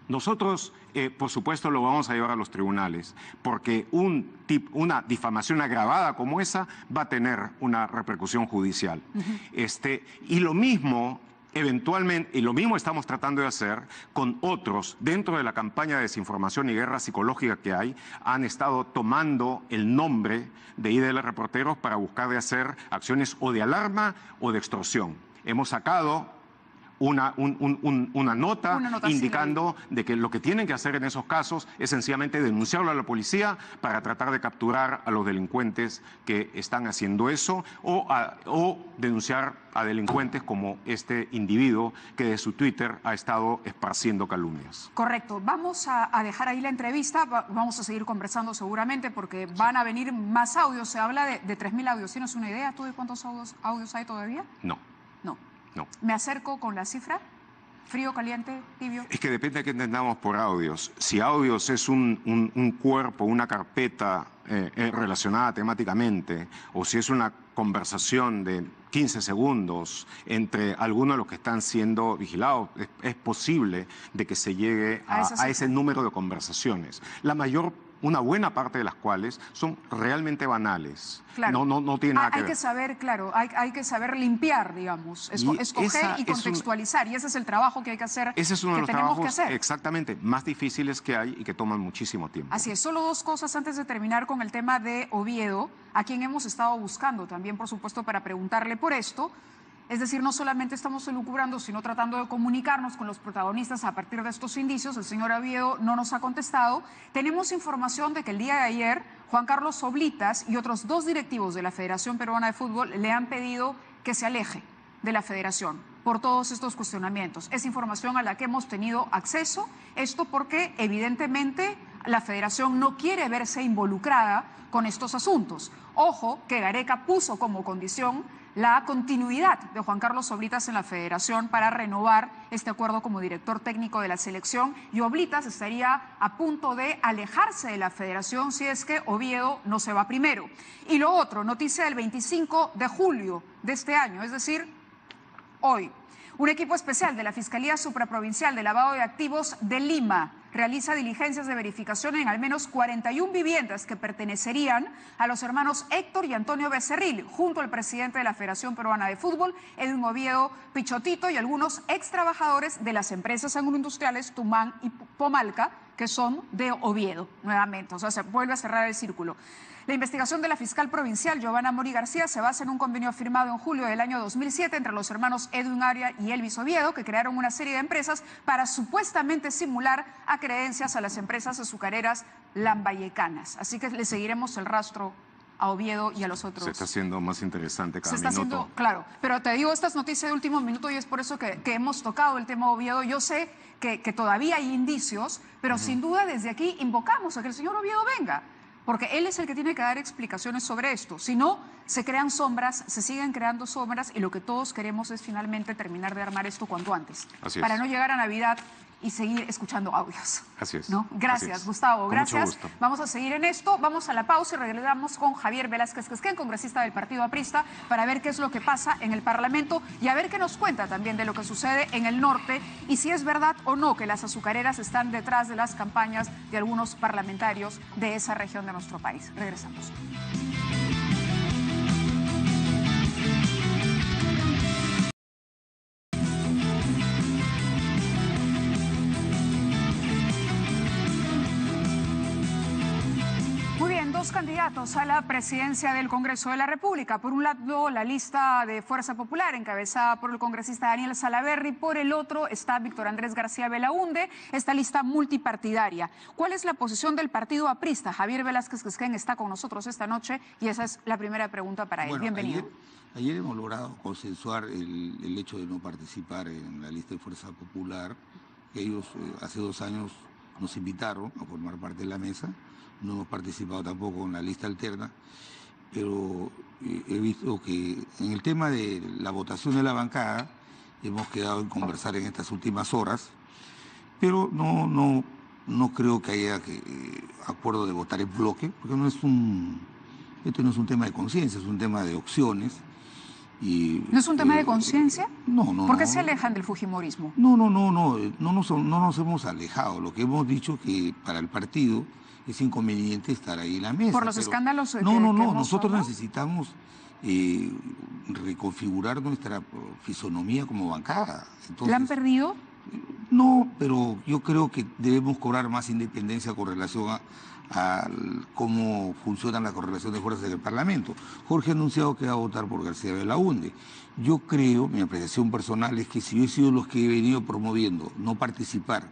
Nosotros, eh, por supuesto, lo vamos a llevar a los tribunales, porque un tip, una difamación agravada como esa va a tener una repercusión judicial. Uh-huh. Este, y lo mismo eventualmente, y lo mismo estamos tratando de hacer con otros, dentro de la campaña de desinformación y guerra psicológica que hay, han estado tomando el nombre de I D L Reporteros para buscar de hacer acciones o de alarma o de extorsión. Hemos sacado Una, un, un, un, una nota una indicando de que lo que tienen que hacer en esos casos es sencillamente denunciarlo a la policía para tratar de capturar a los delincuentes que están haciendo eso o, a, o denunciar a delincuentes como este individuo que de su Twitter ha estado esparciendo calumnias. Correcto. Vamos a, a dejar ahí la entrevista. Va, vamos a seguir conversando seguramente porque van a venir más audios. Se habla de, de tres mil audios. ¿Tienes una idea tú de cuántos audios, audios hay todavía? No. No. No. ¿Me acerco con la cifra? ¿Frío, caliente, tibio? Es que depende de qué entendamos por audios. Si audios es un, un, un cuerpo, una carpeta eh, eh, relacionada temáticamente, o si es una conversación de quince segundos entre algunos de los que están siendo vigilados, es, es posible de que se llegue a, a, a ese número de conversaciones. La mayor Una buena parte de las cuales son realmente banales. Claro. No, no, no tiene nada ah, que hay ver. Hay que saber, claro, hay, hay que saber limpiar, digamos, esco, y escoger y contextualizar. Es un, y ese es el trabajo que hay que hacer. Ese es uno de los trabajos que hacer. exactamente más difíciles que hay y que toman muchísimo tiempo. Así es. Solo dos cosas antes de terminar con el tema de Oviedo, a quien hemos estado buscando también, por supuesto, para preguntarle por esto. Es decir, no solamente estamos elucubrando, sino tratando de comunicarnos con los protagonistas a partir de estos indicios. El señor Oviedo no nos ha contestado. Tenemos información de que el día de ayer Juan Carlos Oblitas y otros dos directivos de la Federación Peruana de Fútbol le han pedido que se aleje de la federación por todos estos cuestionamientos. Es información a la que hemos tenido acceso. Esto porque evidentemente la federación no quiere verse involucrada con estos asuntos. Ojo que Gareca puso como condición la continuidad de Juan Carlos Oblitas en la federación para renovar este acuerdo como director técnico de la selección, y Oblitas estaría a punto de alejarse de la federación si es que Oviedo no se va primero. Y lo otro, noticia del veinticinco de julio de este año, es decir, hoy. Un equipo especial de la Fiscalía Supraprovincial de Lavado de Activos de Lima realiza diligencias de verificación en al menos cuarenta y una viviendas que pertenecerían a los hermanos Héctor y Antonio Becerril, junto al presidente de la Federación Peruana de Fútbol, Edwin Oviedo Pichotito, y algunos ex trabajadores de las empresas agroindustriales Tumán y Pomalca, que son de Oviedo, nuevamente. O sea, se vuelve a cerrar el círculo. La investigación de la fiscal provincial Giovanna Mori García se basa en un convenio firmado en julio del año dos mil siete entre los hermanos Edwin Aria y Elvis Oviedo, que crearon una serie de empresas para supuestamente simular acreencias a las empresas azucareras lambayecanas. Así que le seguiremos el rastro a Oviedo y a los otros. Se está haciendo más interesante cada minuto. Se está haciendo, claro. Pero te digo, estas noticias de último minuto, y es por eso que, que hemos tocado el tema Oviedo. Yo sé que, que todavía hay indicios, pero uh-huh. sin duda desde aquí invocamos a que el señor Oviedo venga, porque él es el que tiene que dar explicaciones sobre esto. Si no, se crean sombras, se siguen creando sombras, y lo que todos queremos es finalmente terminar de armar esto cuanto antes. Así es. Para no llegar a Navidad y seguir escuchando audios. Así es. ¿No? Gracias, Así es. Gustavo. Con gracias. Mucho gusto. Vamos a seguir en esto. Vamos a la pausa y regresamos con Javier Velázquez Quesquén, congresista del Partido Aprista, para ver qué es lo que pasa en el Parlamento y a ver qué nos cuenta también de lo que sucede en el norte y si es verdad o no que las azucareras están detrás de las campañas de algunos parlamentarios de esa región de nuestro país. Regresamos. Candidatos a la presidencia del Congreso de la República. Por un lado, la lista de Fuerza Popular, encabezada por el congresista Daniel Salaverri. Por el otro, está Víctor Andrés García Belaúnde, esta lista multipartidaria. ¿Cuál es la posición del Partido Aprista? Javier Velázquez Quesquén está con nosotros esta noche y esa es la primera pregunta para él. Bueno, bienvenido. Ayer, ayer hemos logrado consensuar el, el hecho de no participar en la lista de Fuerza Popular. Ellos eh, hace dos años nos invitaron a formar parte de la mesa. No hemos participado tampoco en la lista alterna, pero he visto que en el tema de la votación de la bancada hemos quedado en conversar en estas últimas horas, pero no, no, no creo que haya que, eh, acuerdo de votar en bloque, porque no es un, esto no es un tema de conciencia, es un tema de opciones. Y, ¿no es un tema eh, de conciencia? No, no. ¿Por qué no, se alejan del fujimorismo? No, no, no, no, no nos, no nos hemos alejado. Lo que hemos dicho es que para el partido es inconveniente estar ahí en la mesa. ¿Por los pero, escándalos? No, que, no, que no, nosotros hablado? necesitamos eh, reconfigurar nuestra fisonomía como bancada. Entonces, ¿la han perdido? No, pero yo creo que debemos cobrar más independencia con relación a, a cómo funcionan las correlaciones de fuerzas en el Parlamento. Jorge ha anunciado que va a votar por García Belaúnde. Yo creo, mi apreciación personal es que si yo he sido los que he venido promoviendo no participar,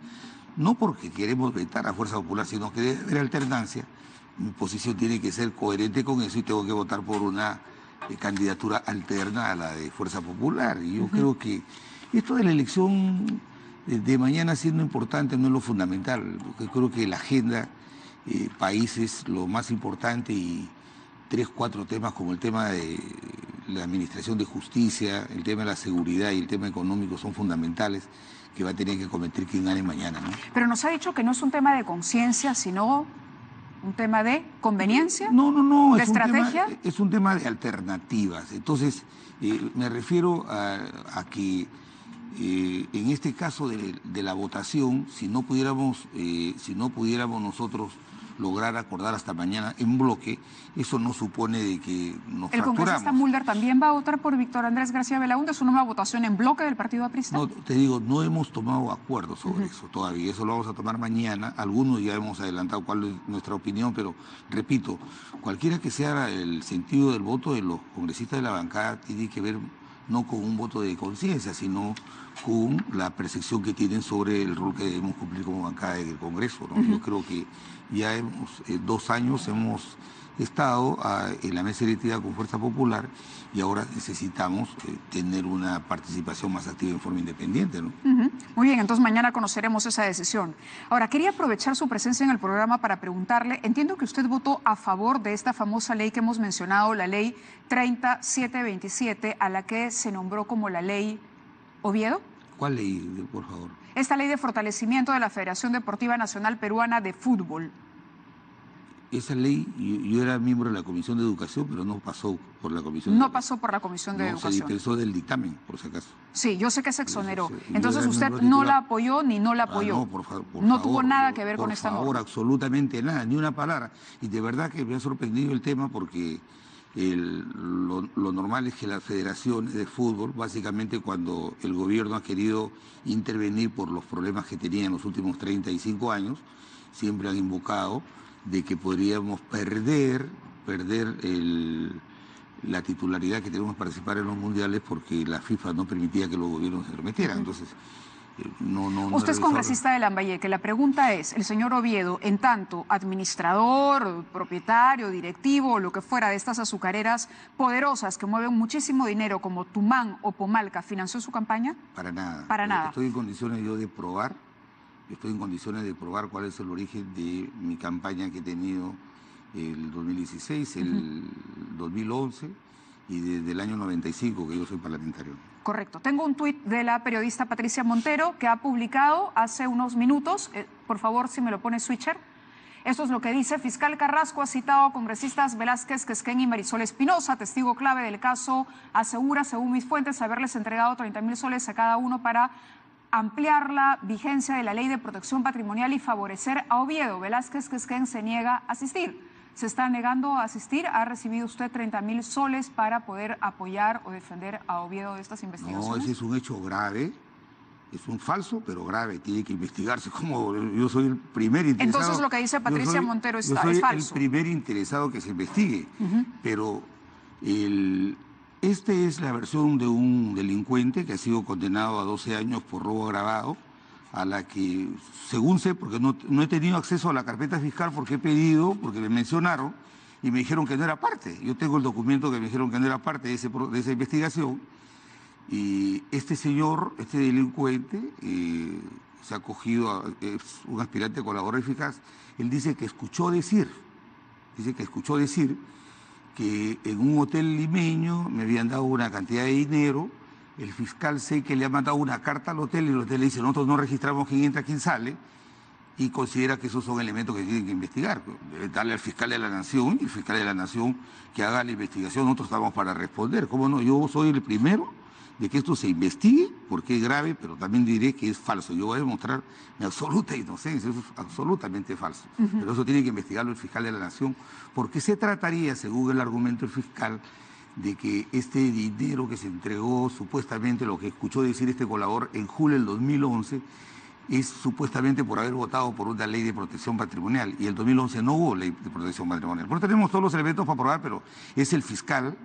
no porque queremos vetar a Fuerza Popular, sino que debe haber alternancia, mi posición tiene que ser coherente con eso y tengo que votar por una eh, candidatura alterna a la de Fuerza Popular. Y yo uh-huh. creo que esto de la elección de, de mañana siendo importante no es lo fundamental, porque creo que la agenda eh, país es lo más importante y tres, cuatro temas como el tema de la administración de justicia, el tema de la seguridad y el tema económico son fundamentales que va a tener que cometer quien gane mañana, ¿no? Pero nos ha dicho que no es un tema de conciencia, sino un tema de conveniencia. No, no, no. ¿De es estrategia? Un tema, es un tema de alternativas. Entonces, eh, me refiero a, a que eh, en este caso de, de la votación, si no pudiéramos, eh, si no pudiéramos nosotros lograr acordar hasta mañana en bloque, eso no supone de que nos fracturamos. ¿El congresista Mulder también va a votar por Víctor Andrés García Belaúnde? ¿Es una nueva votación en bloque del Partido Aprista? No, te digo, no hemos tomado acuerdo sobre uh-huh. eso todavía. Eso lo vamos a tomar mañana. Algunos ya hemos adelantado cuál es nuestra opinión, pero repito, cualquiera que sea el sentido del voto de los congresistas de la bancada tiene que ver no con un voto de conciencia, sino con la percepción que tienen sobre el rol que debemos cumplir como bancada en el Congreso, ¿no? Uh-huh. Yo creo que ya hemos, eh, dos años hemos estado a, en la mesa directiva con Fuerza Popular y ahora necesitamos eh, tener una participación más activa en forma independiente, ¿no? Uh-huh. Muy bien, entonces mañana conoceremos esa decisión. Ahora, quería aprovechar su presencia en el programa para preguntarle, entiendo que usted votó a favor de esta famosa ley que hemos mencionado, la ley treinta mil setecientos veintisiete, a la que se nombró como la ley Oviedo. ¿Cuál ley, por favor? Esta ley de fortalecimiento de la Federación Deportiva Nacional Peruana de Fútbol. Esa ley, yo, yo era miembro de la Comisión de Educación, pero no pasó por la Comisión. No de pasó por la Comisión de no, Educación. Se dispensó del dictamen, por si acaso. Sí, yo sé que se exoneró. Entonces, Entonces usted no la apoyó ni no la apoyó. Ah, no, por favor. Por no favor, tuvo nada que ver por, con esta norma. Por favor, absolutamente nada, ni una palabra. Y de verdad que me ha sorprendido el tema porque el, lo, lo normal es que las federaciones de fútbol, básicamente cuando el gobierno ha querido intervenir por los problemas que tenía en los últimos treinta y cinco años, siempre han invocado de que podríamos perder, perder el, la titularidad que tenemos para participar en los mundiales porque la FIFA no permitía que los gobiernos se lo metieran. Entonces, no, no... Usted no es congresista de Lambayeque. La pregunta es, el señor Oviedo, en tanto administrador, propietario, directivo, o lo que fuera de estas azucareras poderosas que mueven muchísimo dinero como Tumán o Pomalca, ¿financió su campaña? Para nada. Para nada. Estoy en condiciones yo de probar. Estoy en condiciones de probar cuál es el origen de mi campaña que he tenido el dos mil dieciséis, el uh-huh. dos mil once y desde el año noventa y cinco que yo soy parlamentario. Correcto. Tengo un tuit de la periodista Patricia Montero que ha publicado hace unos minutos. Eh, por favor, si me lo pone Switcher. Esto es lo que dice. Fiscal Carrasco ha citado a congresistas Velázquez, Quesquén y Marisol Espinosa, testigo clave del caso, asegura, según mis fuentes, haberles entregado treinta mil soles a cada uno para ampliar la vigencia de la ley de protección patrimonial y favorecer a Oviedo. Velázquez Quesquén se niega a asistir. Se está negando a asistir. ¿Ha recibido usted treinta mil soles para poder apoyar o defender a Oviedo de estas investigaciones? No, ese es un hecho grave. Es un falso, pero grave. Tiene que investigarse. Como yo soy el primer interesado. Entonces lo que dice Patricia soy, Montero está, es falso. Yo soy el primer interesado que se investigue. Uh-huh. Pero el... Esta es la versión de un delincuente que ha sido condenado a doce años por robo agravado, a la que, según sé, porque no, no he tenido acceso a la carpeta fiscal porque he pedido, porque me mencionaron y me dijeron que no era parte. Yo tengo el documento que me dijeron que no era parte de, ese, de esa investigación. Y este señor, este delincuente, eh, se ha cogido, a, es un aspirante colaborador eficaz, él dice que escuchó decir, dice que escuchó decir, que en un hotel limeño me habían dado una cantidad de dinero, el fiscal sé que le ha mandado una carta al hotel y el hotel le dice, nosotros no registramos quién entra, quién sale, y considera que esos son elementos que tienen que investigar. Debe darle al fiscal de la Nación, y el fiscal de la Nación que haga la investigación, nosotros estamos para responder. ¿Cómo no? Yo soy el primero de que esto se investigue, porque es grave, pero también diré que es falso. Yo voy a demostrar mi absoluta inocencia, eso es absolutamente falso. Uh-huh. Pero eso tiene que investigarlo el fiscal de la Nación, porque se trataría, según el argumento del fiscal, de que este dinero que se entregó, supuestamente lo que escuchó decir este colaborador en julio del dos mil once, es supuestamente por haber votado por una ley de protección patrimonial, y el dos mil once no hubo ley de protección patrimonial. Por eso tenemos todos los elementos para probar, pero es el fiscal,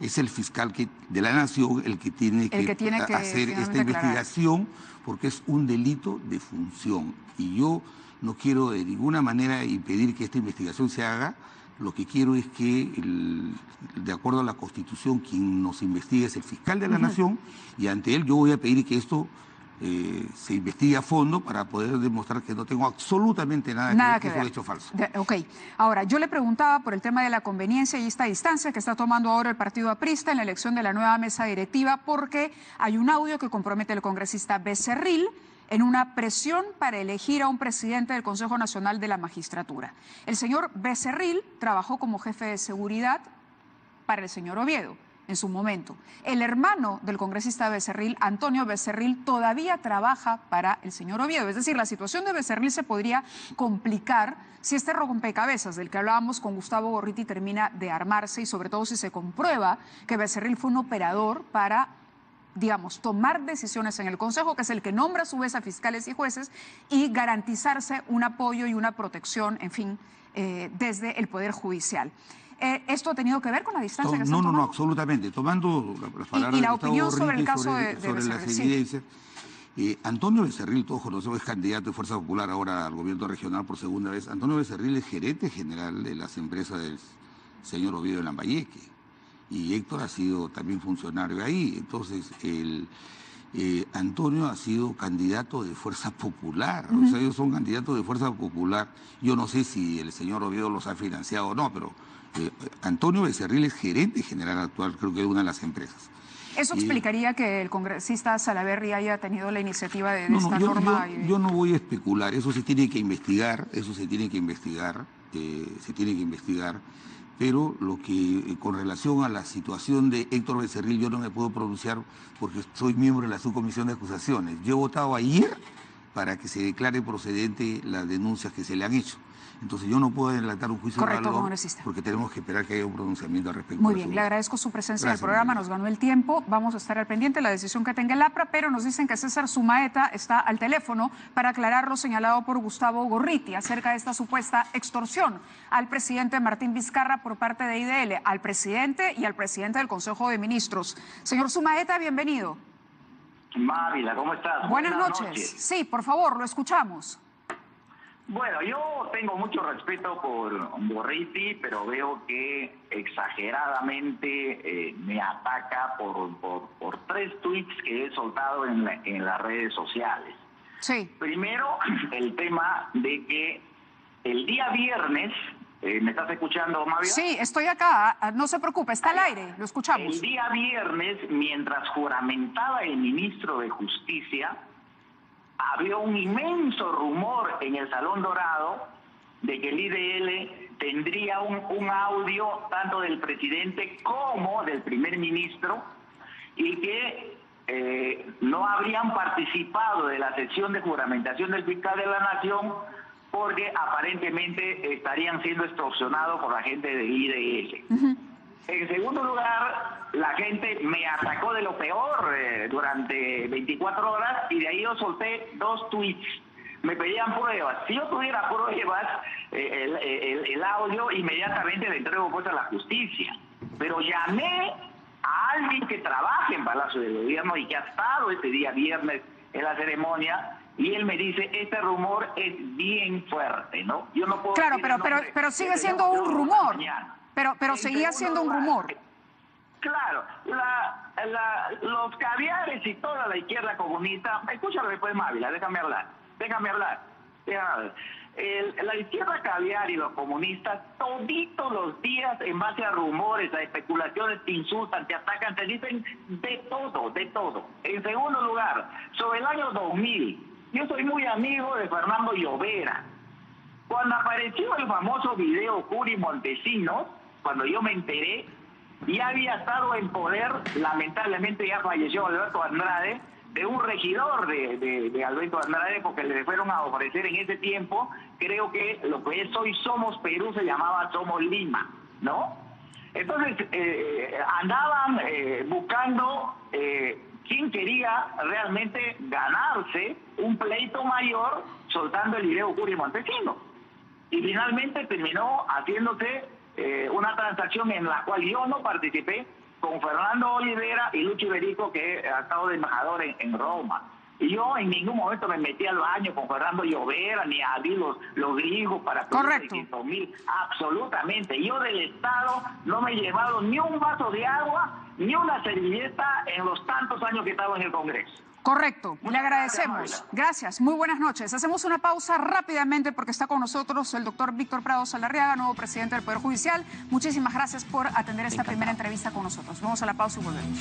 es el fiscal que, de la nación el que tiene que, que, tiene que hacer esta investigación, porque es un delito de función. Y yo no quiero de ninguna manera impedir que esta investigación se haga. Lo que quiero es que, el, de acuerdo a la Constitución, quien nos investigue es el fiscal de la uh-huh. nación, y ante él yo voy a pedir que esto eh, se investigue a fondo para poder demostrar que no tengo absolutamente nada, nada que, que ver, que es un hecho falso. De, ok. Ahora, yo le preguntaba por el tema de la conveniencia y esta distancia que está tomando ahora el partido aprista en la elección de la nueva mesa directiva, porque hay un audio que compromete al congresista Becerril en una presión para elegir a un presidente del Consejo Nacional de la Magistratura. El señor Becerril trabajó como jefe de seguridad para el señor Oviedo en su momento. El hermano del congresista Becerril, Antonio Becerril, todavía trabaja para el señor Oviedo. Es decir, la situación de Becerril se podría complicar si este rompecabezas del que hablábamos con Gustavo Gorriti termina de armarse, y sobre todo si se comprueba que Becerril fue un operador para, digamos, tomar decisiones en el Consejo, que es el que nombra a su vez a fiscales y jueces, y garantizarse un apoyo y una protección, en fin, eh, desde el Poder Judicial. Eh, ¿Esto ha tenido que ver con la distancia no, que se ha tomado? No, no, absolutamente. Tomando las palabras y, y la de opinión sobre el caso sobre, de, de sobre Becerril, las evidencias, sí. eh, Antonio Becerril, todos conocemos, es candidato de Fuerza Popular ahora al gobierno regional por segunda vez. Antonio Becerril es gerente general de las empresas del señor Oviedo de Lambayeque. Y Héctor ha sido también funcionario ahí. Entonces, el, eh, Antonio ha sido candidato de Fuerza Popular. Uh-huh. O sea, ellos son candidatos de Fuerza Popular. Yo no sé si el señor Oviedo los ha financiado o no, pero eh, Antonio Becerril es gerente general actual, creo que de una de las empresas. ¿Eso explicaría eh, que el congresista Salaverri haya tenido la iniciativa de, de no, esta no, yo, forma? Yo, y... yo no voy a especular. Eso se tiene que investigar. Eso se tiene que investigar. Eh, se tiene que investigar. Pero lo que, con relación a la situación de Héctor Becerril, yo no me puedo pronunciar porque soy miembro de la subcomisión de acusaciones. Yo he votado ayer para que se declare procedente las denuncias que se le han hecho. Entonces yo no puedo adelantar un juicio correcto, de valor porque tenemos que esperar que haya un pronunciamiento al respecto. Muy bien, le agradezco su presencia en el programa, nos ganó el tiempo, vamos a estar al pendiente de la decisión que tenga el APRA, pero nos dicen que César Zumaeta está al teléfono para aclarar lo señalado por Gustavo Gorriti acerca de esta supuesta extorsión al presidente Martín Vizcarra por parte de I D L, al presidente y al presidente del Consejo de Ministros. Señor Zumaeta, bienvenido. Mávila, ¿cómo estás? Buenas, Buenas noches. noches. Sí, por favor, lo escuchamos. Bueno, yo tengo mucho respeto por Gorriti, pero veo que exageradamente eh, me ataca por, por, por tres tweets que he soltado en, la, en las redes sociales. Sí. Primero, el tema de que el día viernes... Eh, ¿Me estás escuchando, Mávila? Sí, estoy acá, no se preocupe, está al aire, lo escuchamos. El día viernes, mientras juramentaba el ministro de Justicia, había un inmenso rumor en el Salón Dorado de que el I D L tendría un, un audio tanto del presidente como del primer ministro, y que eh, no habrían participado de la sesión de juramentación del fiscal de la Nación, porque aparentemente estarían siendo extorsionados por la gente de I D L. Uh-huh. En segundo lugar, la gente me atacó de lo peor eh, durante veinticuatro horas, y de ahí yo solté dos tweets. Me pedían pruebas. Si yo tuviera pruebas, eh, el, el, el audio inmediatamente le entrego pues a la justicia. Pero llamé a alguien que trabaja en Palacio de Gobierno y que ha estado este día viernes en la ceremonia, y él me dice, este rumor es bien fuerte, ¿no? Yo no puedo claro, pero, pero, pero sigue siendo un rumor. Pero, pero seguía siendo un rumor. Claro, la, la, los caviares y toda la izquierda comunista... Escúchalo después, Mávila, déjame hablar, déjame hablar. Déjame hablar. El, la izquierda caviar y los comunistas, toditos los días, en base a rumores, a especulaciones, te insultan, te atacan, te dicen de todo, de todo. En segundo lugar, sobre el año dos mil... Yo soy muy amigo de Fernando Llovera. Cuando apareció el famoso video Curi Montesinos, cuando yo me enteré, ya había estado en poder, lamentablemente ya falleció Alberto Andrade, de un regidor de, de, de Alberto Andrade, porque le fueron a ofrecer en ese tiempo, creo que lo que es hoy Somos Perú se llamaba Somos Lima, ¿no? Entonces eh, andaban eh, buscando eh, quién quería realmente ganarse un pleito mayor soltando el Ideo Curio Montesino. Y finalmente terminó haciéndose eh, una transacción en la cual yo no participé, con Fernando Olivera y Luchi Berico, que ha estado de embajador en, en Roma. Y yo en ningún momento me metí al baño con Fernando Llovera, ni a abrir los, los griegos para... Correcto. quinientos mil. Absolutamente. Yo del Estado no me he llevado ni un vaso de agua, ni una servilleta en los tantos años que he estado en el Congreso. Correcto. Muchas Le agradecemos. Gracias, gracias. Muy buenas noches. Hacemos una pausa rápidamente porque está con nosotros el doctor Víctor Prado Saldarriaga, nuevo presidente del Poder Judicial. Muchísimas gracias por atender esta Encantado. primera entrevista con nosotros. Vamos a la pausa y volvemos.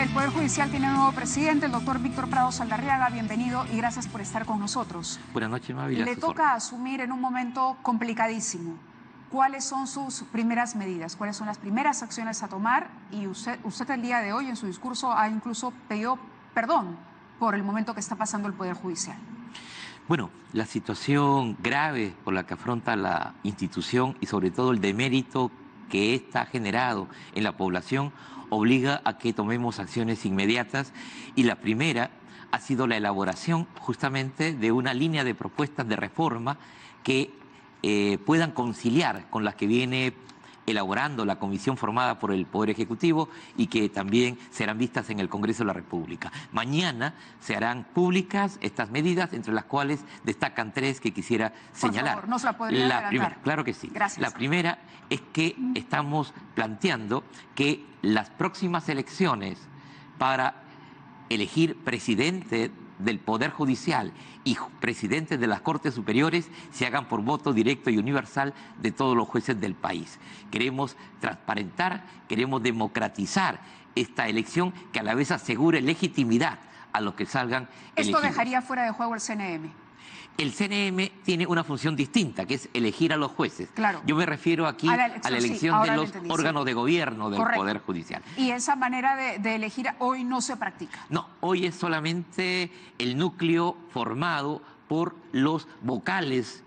El Poder Judicial tiene un nuevo presidente, el doctor Víctor Prado Saldarriaga. Bienvenido y gracias por estar con nosotros. Buenas noches, Mávila. Le toca asumir en un momento complicadísimo. ¿Cuáles son sus primeras medidas? ¿Cuáles son las primeras acciones a tomar? Y usted, usted el día de hoy en su discurso ha incluso pedido perdón por el momento que está pasando el Poder Judicial. Bueno, la situación grave por la que afronta la institución y sobre todo el demérito que está generado en la población obliga a que tomemos acciones inmediatas, y la primera ha sido la elaboración justamente de una línea de propuestas de reforma que eh, puedan conciliar con las que viene elaborando la comisión formada por el Poder Ejecutivo y que también serán vistas en el Congreso de la República. Mañana se harán públicas estas medidas, entre las cuales destacan tres que quisiera señalar. Por favor, ¿nos la podría adelantar? La primera, claro que sí. Gracias. La primera es que estamos planteando que las próximas elecciones para elegir presidente del Poder Judicial y presidentes de las Cortes Superiores se hagan por voto directo y universal de todos los jueces del país. Queremos transparentar, queremos democratizar esta elección que a la vez asegure legitimidad a los que salgan elegidos. ¿Esto dejaría fuera de juego el C N M? El C N M tiene una función distinta, que es elegir a los jueces. Claro. Yo me refiero aquí a la elección, a la elección sí, de los lo órganos de gobierno del Correcto. Poder Judicial. Y esa manera de, de elegir hoy no se practica. No, hoy es solamente el núcleo formado por los vocales,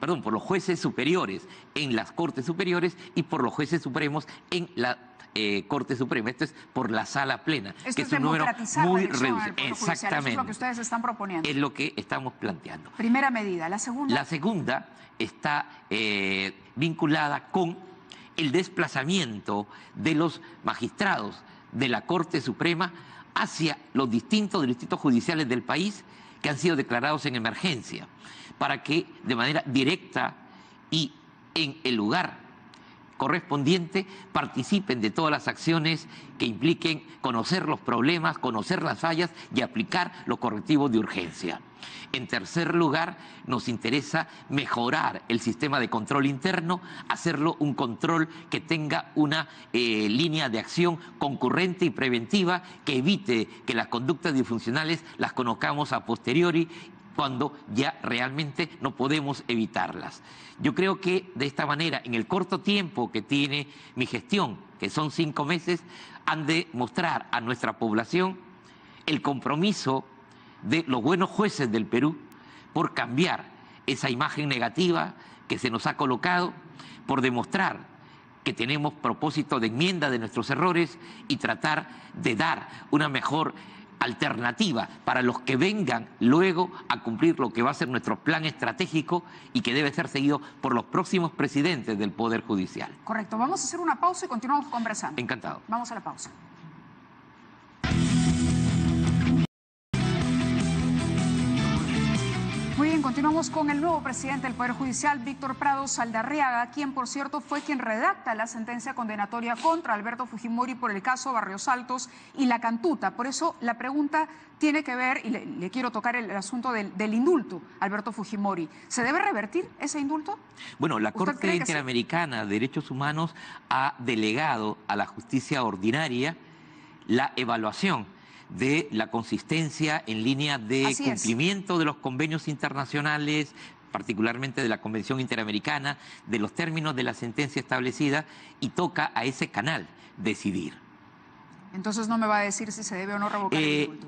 perdón, por los jueces superiores en las Cortes Superiores y por los jueces supremos en la Eh, Corte Suprema. Esto es por la sala plena. Esto que es, es un número muy reducido. Exactamente. Eso es lo que ustedes están proponiendo. Es lo que estamos planteando. Primera medida. La segunda. La segunda está eh, vinculada con el desplazamiento de los magistrados de la Corte Suprema hacia los distintos distritos judiciales del país que han sido declarados en emergencia, para que de manera directa y en el lugar correspondiente participen de todas las acciones que impliquen conocer los problemas, conocer las fallas y aplicar los correctivos de urgencia. En tercer lugar, nos interesa mejorar el sistema de control interno, hacerlo un control que tenga una eh, línea de acción concurrente y preventiva que evite que las conductas disfuncionales las conozcamos a posteriori cuando ya realmente no podemos evitarlas. Yo creo que de esta manera, en el corto tiempo que tiene mi gestión, que son cinco meses, han de mostrar a nuestra población el compromiso de los buenos jueces del Perú por cambiar esa imagen negativa que se nos ha colocado, por demostrar que tenemos propósito de enmienda de nuestros errores y tratar de dar una mejor alternativa para los que vengan luego a cumplir lo que va a ser nuestro plan estratégico y que debe ser seguido por los próximos presidentes del Poder Judicial. Correcto. Vamos a hacer una pausa y continuamos conversando. Encantado. Vamos a la pausa. Muy bien, continuamos con el nuevo presidente del Poder Judicial, Víctor Prado Saldarriaga, quien, por cierto, fue quien redacta la sentencia condenatoria contra Alberto Fujimori por el caso Barrios Altos y La Cantuta. Por eso la pregunta tiene que ver, y le, le quiero tocar el, el asunto del, del indulto, Alberto Fujimori. ¿Se debe revertir ese indulto? Bueno, la Corte Interamericana de Derechos Humanos ha delegado a la justicia ordinaria la evaluación de la consistencia en línea de Así cumplimiento es. de los convenios internacionales, particularmente de la Convención Interamericana, de los términos de la sentencia establecida, y toca a ese canal decidir. Entonces no me va a decir si se debe o no revocar eh, el indulto.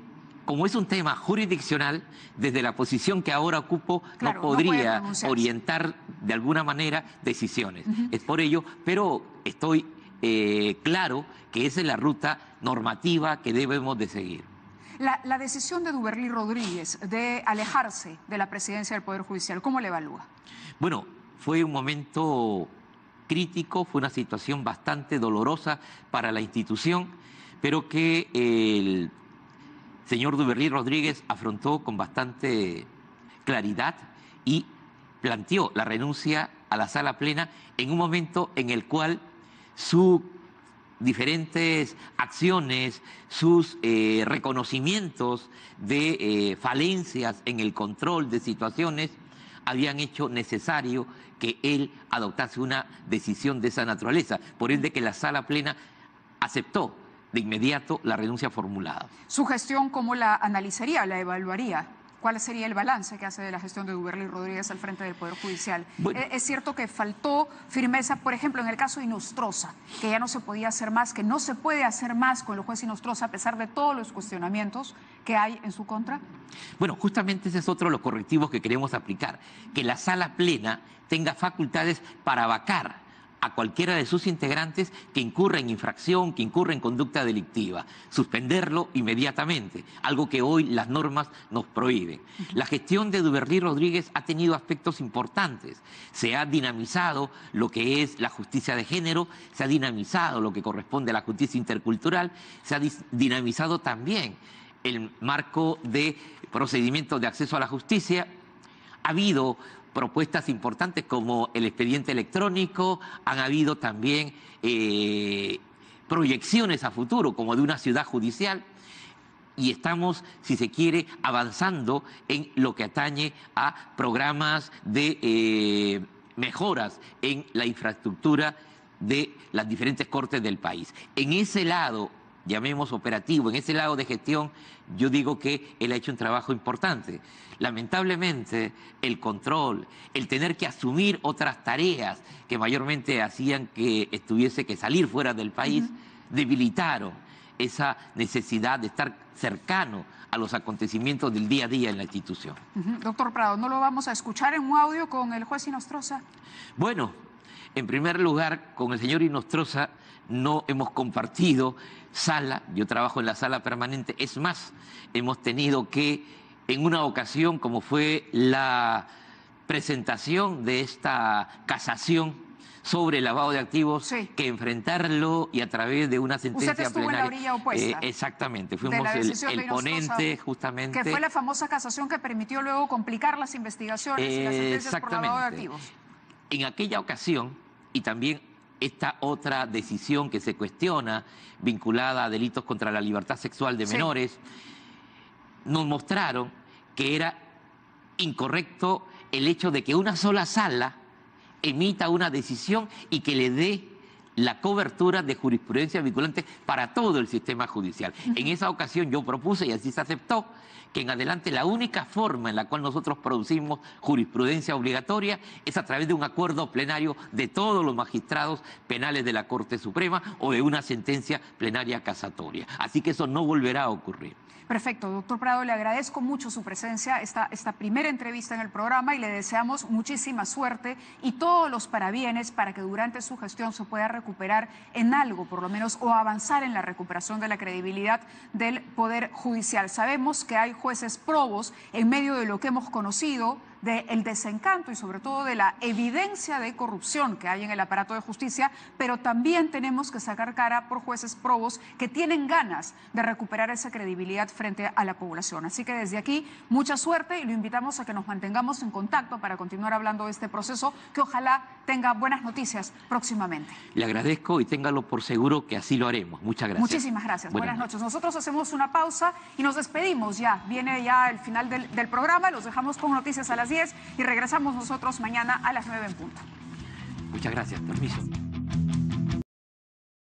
como es un tema jurisdiccional, desde la posición que ahora ocupo, claro, no podría no orientar de alguna manera decisiones. Uh-huh. Es por ello, pero estoy eh, claro que esa es la ruta normativa que debemos de seguir. La, la decisión de Duberlín Rodríguez de alejarse de la presidencia del Poder Judicial, ¿cómo la evalúa? Bueno, fue un momento crítico, fue una situación bastante dolorosa para la institución, pero que el señor Duberlín Rodríguez afrontó con bastante claridad y planteó la renuncia a la sala plena en un momento en el cual su diferentes acciones, sus eh, reconocimientos de eh, falencias en el control de situaciones habían hecho necesario que él adoptase una decisión de esa naturaleza, por ende que la sala plena aceptó de inmediato la renuncia formulada. ¿Su gestión cómo la analizaría, la evaluaría? ¿Cuál sería el balance que hace de la gestión de Duberlín Rodríguez al frente del Poder Judicial? Bueno, es cierto que faltó firmeza, por ejemplo, en el caso de Hinostroza, que ya no se podía hacer más, que no se puede hacer más con el juez Hinostroza a pesar de todos los cuestionamientos que hay en su contra. Bueno, justamente ese es otro de los correctivos que queremos aplicar, que la sala plena tenga facultades para vacar a cualquiera de sus integrantes que incurra en infracción, que incurra en conducta delictiva, suspenderlo inmediatamente, algo que hoy las normas nos prohíben. La gestión de Duberlín Rodríguez ha tenido aspectos importantes, se ha dinamizado lo que es la justicia de género, se ha dinamizado lo que corresponde a la justicia intercultural, se ha dinamizado también el marco de procedimientos de acceso a la justicia, ha habido propuestas importantes como el expediente electrónico, han habido también eh, proyecciones a futuro, como de una ciudad judicial, y estamos, si se quiere, avanzando en lo que atañe a programas de eh, mejoras en la infraestructura de las diferentes cortes del país. En ese lado, llamemos operativo, en ese lado de gestión, yo digo que él ha hecho un trabajo importante. Lamentablemente, el control, el tener que asumir otras tareas que mayormente hacían que estuviese que salir fuera del país, uh-huh, debilitaron esa necesidad de estar cercano a los acontecimientos del día a día en la institución. Uh-huh. Doctor Prado, ¿no lo vamos a escuchar en un audio con el juez Hinostroza? Bueno, en primer lugar, con el señor Hinostroza no hemos compartido sala, yo trabajo en la sala permanente, es más, hemos tenido que en una ocasión, como fue la presentación de esta casación sobre el lavado de activos, sí, que enfrentarlo y a través de una sentencia plenaria. Usted estuvo plenaria, en la orilla opuesta. Eh, exactamente, fuimos el, el ponente justamente. Que fue la famosa casación que permitió luego complicar las investigaciones eh, y las sentencias por lavado de activos. En aquella ocasión y también esta otra decisión que se cuestiona, vinculada a delitos contra la libertad sexual de menores, sí, nos mostraron que era incorrecto el hecho de que una sola sala emita una decisión y que le dé la cobertura de jurisprudencia vinculante para todo el sistema judicial. Uh-huh. En esa ocasión yo propuse, y así se aceptó, que en adelante la única forma en la cual nosotros producimos jurisprudencia obligatoria es a través de un acuerdo plenario de todos los magistrados penales de la Corte Suprema o de una sentencia plenaria casatoria. Así que eso no volverá a ocurrir. Perfecto, doctor Prado, le agradezco mucho su presencia, esta, esta primera entrevista en el programa, y le deseamos muchísima suerte y todos los parabienes para que durante su gestión se pueda recuperar en algo, por lo menos, o avanzar en la recuperación de la credibilidad del Poder Judicial. Sabemos que hay jueces probos en medio de lo que hemos conocido, del desencanto y sobre todo de la evidencia de corrupción que hay en el aparato de justicia, pero también tenemos que sacar cara por jueces probos que tienen ganas de recuperar esa credibilidad frente a la población. Así que desde aquí, mucha suerte y lo invitamos a que nos mantengamos en contacto para continuar hablando de este proceso, que ojalá tenga buenas noticias próximamente. Le agradezco y téngalo por seguro que así lo haremos. Muchas gracias. Muchísimas gracias. Buenas, buenas noches. Nosotros hacemos una pausa y nos despedimos ya. Viene ya el final del, del programa, los dejamos con noticias a las diez y regresamos nosotros mañana a las nueve en punto. Muchas gracias, permiso.